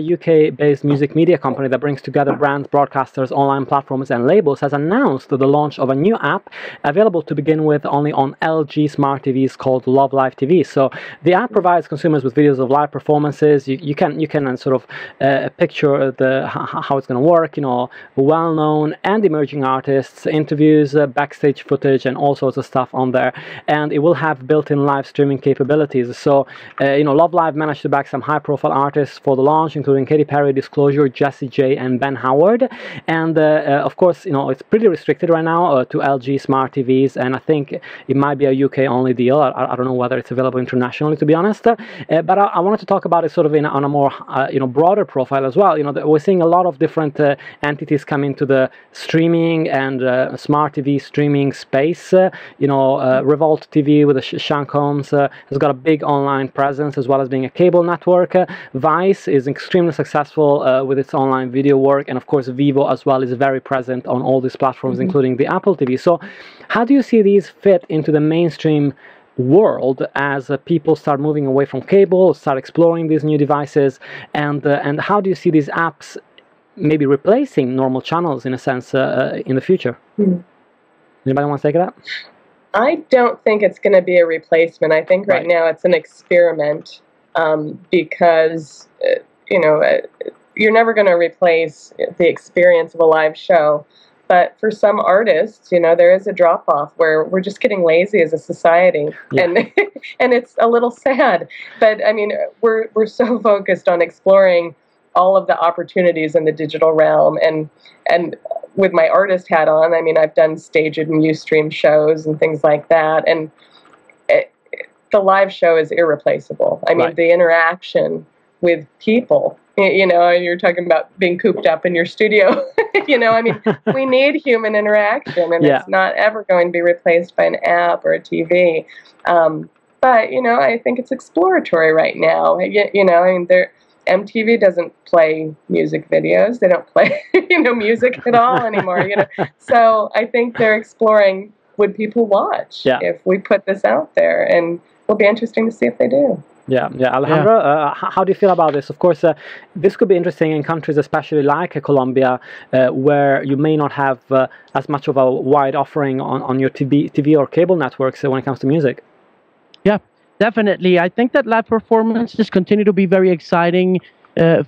UK-based music media company that brings together brands, broadcasters, online platforms and labels, has announced the launch of a new app available to begin with only on LG smart TVs called Love Live TV. So the app provides consumers with videos of live performances. You can sort of picture how it's going to work, you know, well-known and emerging artists, interviews, backstage footage and all sorts of stuff on there. and it will have built-in live streaming capabilities. So, you know, Love Live managed to back some high-profile artists for the launch, including Katy Perry, Disclosure, Jessie J, and Ben Howard. And of course, you know, it's pretty restricted right now to LG smart TVs, and I think it might be a UK-only deal. I don't know whether it's available internationally, to be honest. But I wanted to talk about it sort of in on a more you know, broader profile as well. You know, we're seeing a lot of different entities come into the streaming and smart TV streaming space. You know, Revolt TV with Sean Combs has got a big online presence, as well as being a cable network. Vice is extremely successful with its online video work, and of course Vivo as well is very present on all these platforms, including the Apple TV. So how do you see these fit into the mainstream world as people start moving away from cable, start exploring these new devices, and how do you see these apps maybe replacing normal channels in a sense in the future? Anybody want to take that? I don't think it's going to be a replacement. I think right now it's an experiment, because you know, you're never going to replace the experience of a live show. But for some artists, you know, there is a drop-off where we're just getting lazy as a society, and it's a little sad. But I mean, we're so focused on exploring all of the opportunities in the digital realm, and with my artist hat on, I mean, I've done staged and Ustream shows and things like that, and the live show is irreplaceable. I mean, the interaction with people. You know, and you're talking about being cooped up in your studio. You know, I mean, we need human interaction, and it's not ever going to be replaced by an app or a TV. But, you know, I think it's exploratory right now. You know, I mean, MTV doesn't play music videos. They don't play, you know, music at all anymore, you know. So I think they're exploring, would people watch if we put this out there? And it'll be interesting to see if they do. Yeah, yeah. Alejandro, how do you feel about this? Of course, this could be interesting in countries, especially like Colombia, where you may not have as much of a wide offering on your TV or cable networks when it comes to music. Yeah, definitely. I think that live performances continue to be very exciting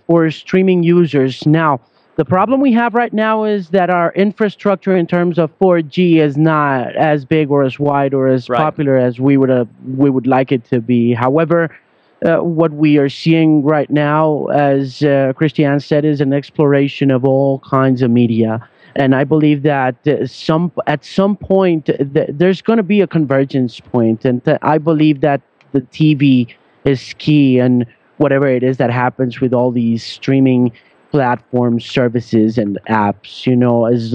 for streaming users. Now, the problem we have right now is that our infrastructure in terms of 4G is not as big or as wide or as popular as we would like it to be. However, what we are seeing right now, as Christiane said, is an exploration of all kinds of media. And I believe that at some point, there's going to be a convergence point. And I believe that the TV is key, and whatever it is that happens with all these streaming platforms, services, and apps, you know, as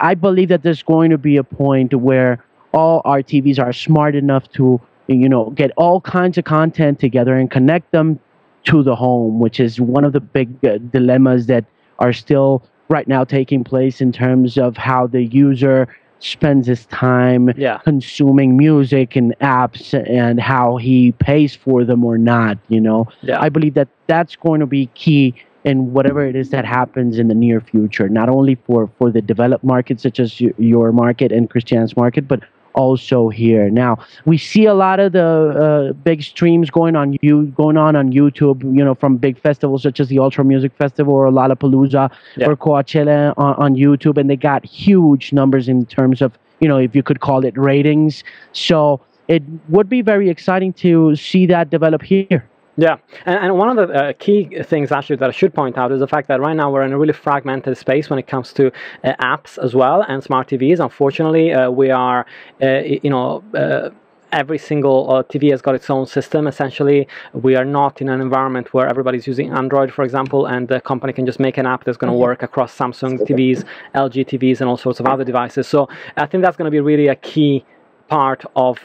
I believe that there's going to be a point where all our TVs are smart enough to, you know, get all kinds of content together and connect them to the home, which is one of the big dilemmas that are still right now taking place in terms of how the user spends his time consuming music and apps, and how he pays for them or not, you know. Yeah. I believe that that's going to be key in whatever it is that happens in the near future, not only for the developed markets such as your market and Christiane's market, but also here. Now, we see a lot of the big streams going on YouTube, you know, from big festivals such as the Ultra Music Festival or Lollapalooza or Coachella on YouTube, and they got huge numbers in terms of, you know, if you could call it ratings. So it would be very exciting to see that develop here. Yeah, and one of the key things actually that I should point out is the fact that right now we're in a really fragmented space when it comes to apps as well and smart TVs. Unfortunately, we are, you know, every single TV has got its own system. Essentially, we are not in an environment where everybody's using Android, for example, and the company can just make an app that's going to work across Samsung TVs, LG TVs, and all sorts of other devices. So I think that's going to be really a key part of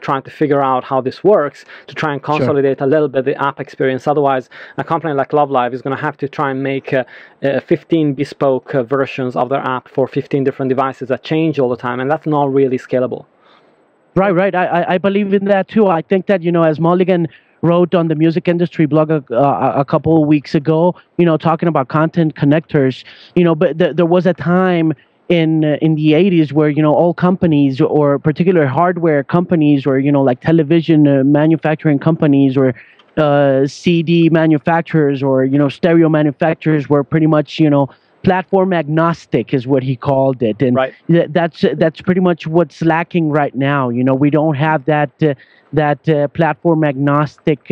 trying to figure out how this works, to try and consolidate a little bit the app experience. Otherwise, a company like Love Live is going to have to try and make 15 bespoke versions of their app for 15 different devices that change all the time, and that's not really scalable. Right, right. I believe in that too. I think that, you know, as Mulligan wrote on the Music Industry blog a couple of weeks ago, you know, talking about content connectors, you know, but there was a time in the 80s where, you know, all companies, or particular hardware companies, or, you know, like television manufacturing companies, or CD manufacturers, or, you know, stereo manufacturers, were pretty much, you know, platform agnostic is what he called it, and right. that's pretty much what's lacking right now. You know, we don't have that platform agnostic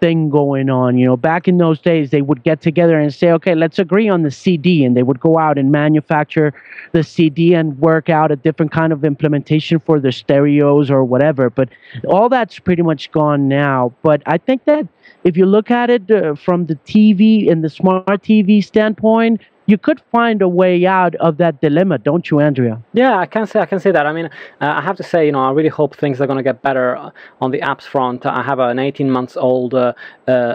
thing going on. You know, back in those days, they would get together and say, okay, let's agree on the CD, and they would go out and manufacture the CD and work out a different kind of implementation for the stereos or whatever. But all that's pretty much gone now. But I think that if you look at it from the TV and the smart TV standpoint, you could find a way out of that dilemma, don't you, Andrea? Yeah, I can say that. I mean, I have to say, you know, I really hope things are going to get better on the apps front. I have an 18-month-old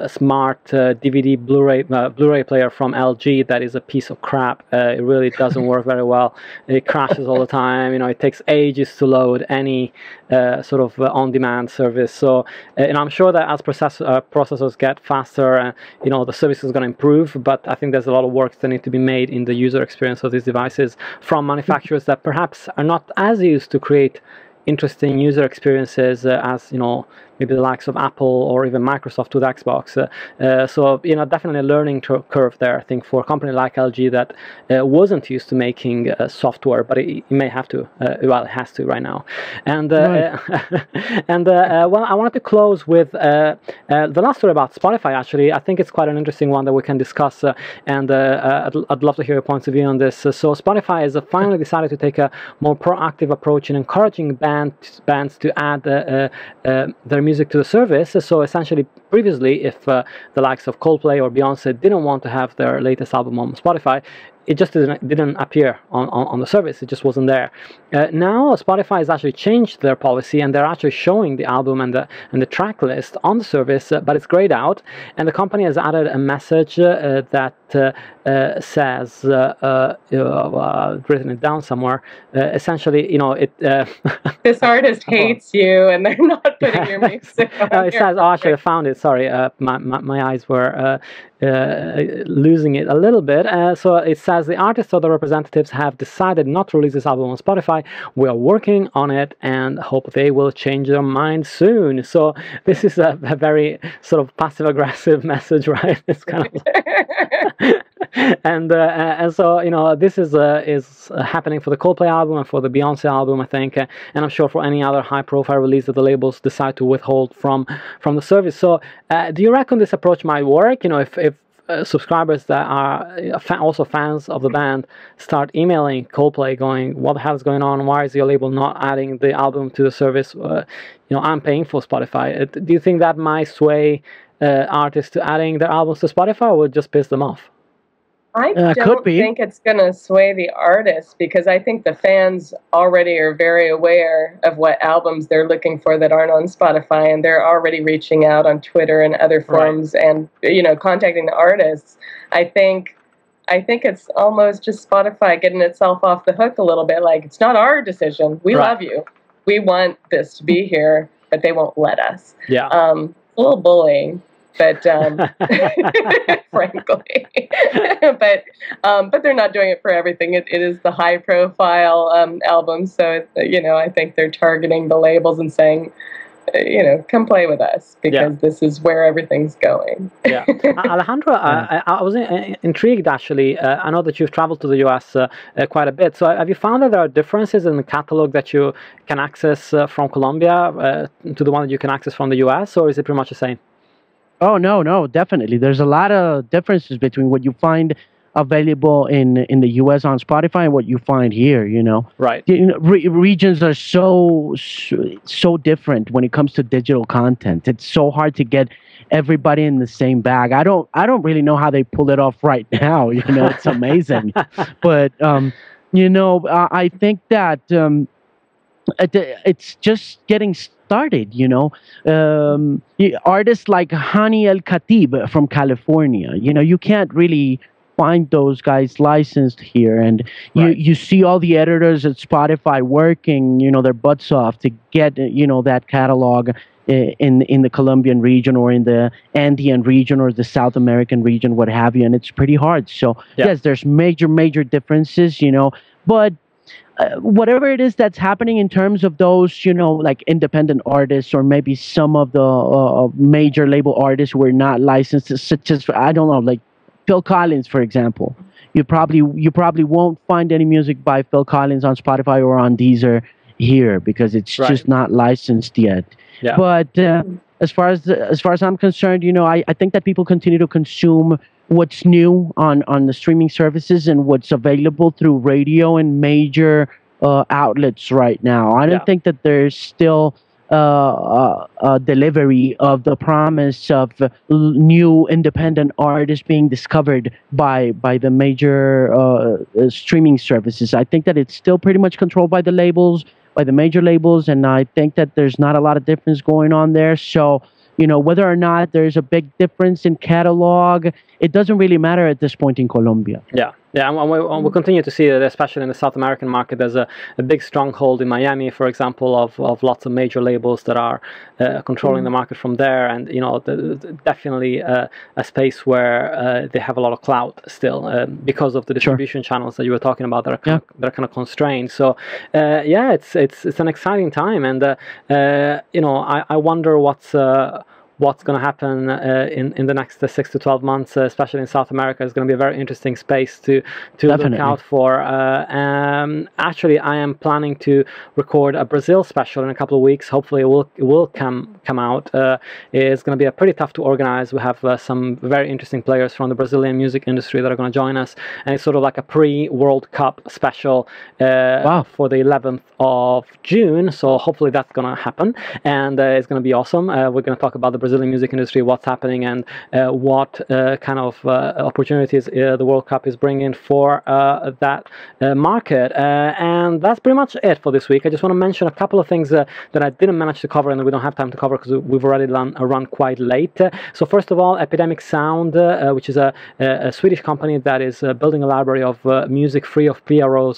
smart DVD Blu-ray player from LG that is a piece of crap. It really doesn't work very well. It crashes all the time. You know, it takes ages to load any sort of on-demand service. So, and I'm sure that as processors get faster, you know, the service is going to improve. But I think there's a lot of work that needs to be made in the user experience of these devices from manufacturers that perhaps are not as used to create interesting user experiences as, you know, maybe the likes of Apple or even Microsoft to the Xbox. So, you know, definitely a learning curve there, I think, for a company like LG that wasn't used to making software, but it may have to, well, it has to right now. And, right. Well, I wanted to close with the last story about Spotify, actually. I think it's quite an interesting one that we can discuss, and I'd love to hear your points of view on this. So Spotify has finally decided to take a more proactive approach in encouraging bands to add their music to the service. So essentially, previously, if the likes of Coldplay or Beyonce didn't want to have their latest album on Spotify, it just didn't appear on the service. It just wasn't there. Now Spotify has actually changed their policy, and they're actually showing the album and the track list on the service, but it's grayed out. And the company has added a message that says, I've written it down somewhere. Essentially, you know, it. This artist hates you, and they're not putting your music. It says, oh, actually, I found it. Sorry, my eyes were losing it a little bit. So it says, the artists or the representatives have decided not to release this album on Spotify. We are working on it and hope they will change their mind soon. So this is a very sort of passive-aggressive message, right? It's kind of like and so, you know, this is happening for the Coldplay album and for the Beyonce album, I think, and I'm sure for any other high-profile release that the labels decide to withhold from the service. So do you reckon this approach might work? You know, if subscribers that are also fans of the band start emailing Coldplay going, what the hell is going on? Why is your label not adding the album to the service? You know, I'm paying for Spotify. Do you think that might sway artists to adding their albums to Spotify, or would it just piss them off? I don't think it's going to sway the artists, because I think the fans already are very aware of what albums they're looking for that aren't on Spotify, and they're already reaching out on Twitter and other forums right. and, you know, contacting the artists. I think it's almost just Spotify getting itself off the hook a little bit. Like, it's not our decision. We right. love you. We want this to be here, but they won't let us. Yeah. A little bullying. But frankly, but they're not doing it for everything. It is the high-profile albums, so you know, I think they're targeting the labels and saying, you know, come play with us, because yeah. this is where everything's going. Yeah, Alejandro, I was intrigued actually. I know that you've traveled to the US quite a bit. So have you found that there are differences in the catalog that you can access from Colombia to the one that you can access from the US, or is it pretty much the same? Oh, no, definitely. There's a lot of differences between what you find available in the U.S. on Spotify and what you find here, you know. Right. You know, regions are so different when it comes to digital content. It's so hard to get everybody in the same bag. I don't really know how they pull it off right now. You know, it's amazing. But, you know, I think that it's just getting started, you know. Artists like Hani El Khatib from California, you know, you can't really find those guys licensed here, and right. you see all the editors at Spotify working, you know, their butts off to get, you know, that catalog in the Colombian region or in the Andean region or the South American region, what have you, and it's pretty hard. So yeah. yes, there's major differences, you know, but whatever it is that's happening in terms of those, you know, like independent artists or maybe some of the major label artists who are not licensed, such as, I don't know, like Phil Collins, for example. you probably won't find any music by Phil Collins on Spotify or on Deezer here, because it's just not licensed yet. Yeah. But as far as I'm concerned, you know, I think that people continue to consume what's new on the streaming services and what's available through radio and major outlets right now. I don't think that there's still a delivery of the promise of new independent artists being discovered by the major streaming services. I think that it's still pretty much controlled by the labels, by the major labels, and I think that there's not a lot of difference going on there. So, you know, whether or not there's a big difference in catalog, it doesn't really matter at this point in Colombia. Yeah. Yeah, and we'll continue to see that, especially in the South American market. There's a big stronghold in Miami, for example, of lots of major labels that are controlling the market from there. And, you know, definitely a space where they have a lot of clout still because of the distribution channels that you were talking about that are kind of constrained. So, yeah, it's an exciting time. And, you know, I wonder what's going to happen in the next 6 to 12 months, especially in South America. Is going to be a very interesting space to look out for. Actually, I am planning to record a Brazil special in a couple of weeks. Hopefully, it will come out. It's going to be a pretty tough to organize. We have some very interesting players from the Brazilian music industry that are going to join us. And it's sort of like a pre-World Cup special for the 11th of June. So hopefully that's going to happen. And it's going to be awesome. We're going to talk about the Brazilian music industry, what's happening, and what kind of opportunities the World Cup is bringing for that market. And that's pretty much it for this week. I just want to mention a couple of things that I didn't manage to cover and we don't have time to cover because we've already run quite late. So first of all, Epidemic Sound, which is a Swedish company that is building a library of music free of PRO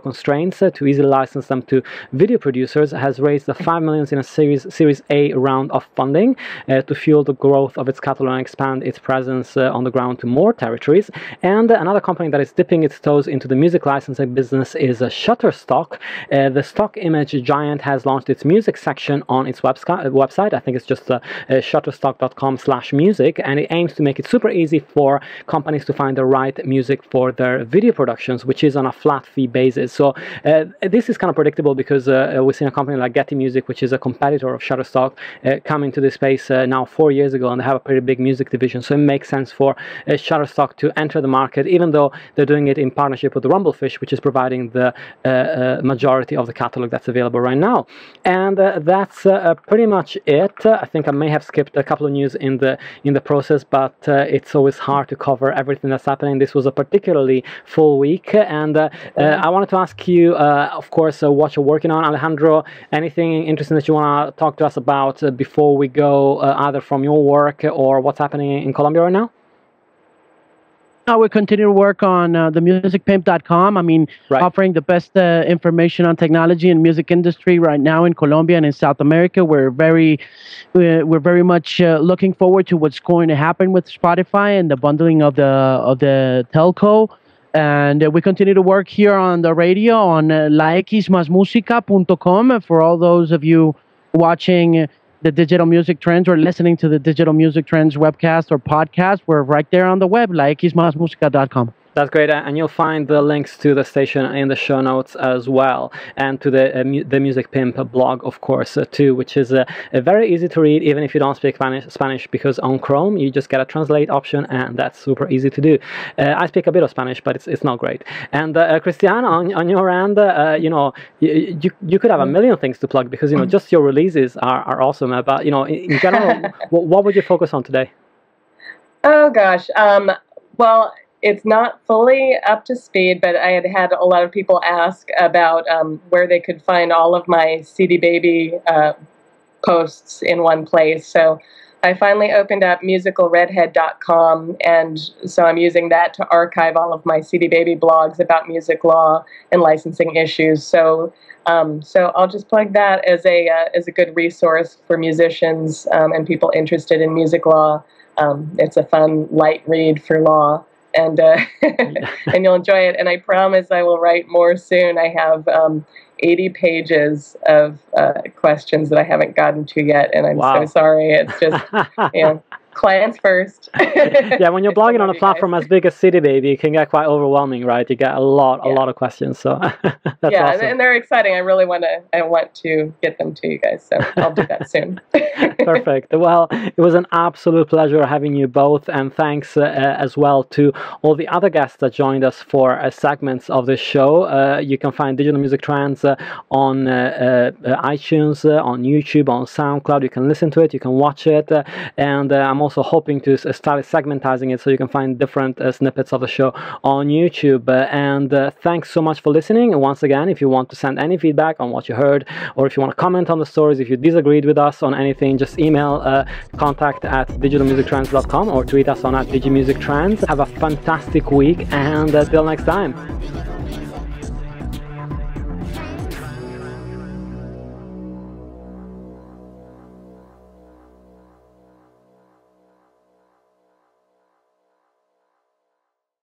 constraints to easily license them to video producers, has raised the $5 million in a Series A round of funding. To fuel the growth of its catalog and expand its presence on the ground to more territories. And another company that is dipping its toes into the music licensing business is Shutterstock. The stock image giant has launched its music section on its website. I think it's just shutterstock.com/music, and it aims to make it super easy for companies to find the right music for their video productions, which is on a flat fee basis. So this is kind of predictable because we've seen a company like Getty Music, which is a competitor of Shutterstock, come into this space now 4 years ago, and they have a pretty big music division. So it makes sense for Shutterstock to enter the market, even though they're doing it in partnership with the Rumblefish, which is providing the majority of the catalog that's available right now. And that's pretty much it. I think I may have skipped a couple of news in the process, but it's always hard to cover everything that's happening. This was a particularly full week, and I wanted to ask you, of course, what you're working on, Alejandro. Anything interesting that you want to talk to us about before we go? Either from your work or what's happening in Colombia right now? I will continue to work on themusicpimp.com. I mean, offering the best information on technology and music industry right now in Colombia and in South America. We're very much looking forward to what's going to happen with Spotify and the bundling of the telco. And we continue to work here on the radio on themusicpimp.com for all those of you watching the Digital Music Trends or listening to the Digital Music Trends webcast or podcast. We're right there on the web, like themusicpimp.com. That's great, and you'll find the links to the station in the show notes as well, and to the Music Pimp blog, of course, too, which is very easy to read, even if you don't speak Spanish, because on Chrome you just get a translate option, and that's super easy to do. I speak a bit of Spanish, but it's not great. And Christiane, on your end, you know, you could have a million things to plug because, you know, just your releases are awesome. But, you know, in general, what would you focus on today? Oh gosh, well, it's not fully up to speed, but I had a lot of people ask about where they could find all of my CD Baby posts in one place. So I finally opened up musicalredhead.com, and so I'm using that to archive all of my CD Baby blogs about music law and licensing issues. So so I'll just plug that as a good resource for musicians and people interested in music law. It's a fun, light read for law. And and you'll enjoy it. And I promise I will write more soon. I have 80 pages of questions that I haven't gotten to yet, and I'm so sorry. It's just, you know, Clients first. Yeah, when you're blogging on a platform as big as City Baby, it can get quite overwhelming, right? You get a lot of questions. So that's awesome. And they're exciting. I want to get them to you guys. So I'll do that soon. Perfect. Well, it was an absolute pleasure having you both, and thanks as well to all the other guests that joined us for segments of the show. You can find Digital Music Trends on iTunes, on YouTube, on SoundCloud. You can listen to it, you can watch it, and I'm also hoping to start segmenting it so you can find different snippets of the show on YouTube. And thanks so much for listening. And once again, if you want to send any feedback on what you heard, or if you want to comment on the stories, if you disagreed with us on anything, just email contact@digitalmusictrends.com or tweet us on @digimusictrends. Have a fantastic week, and till next time.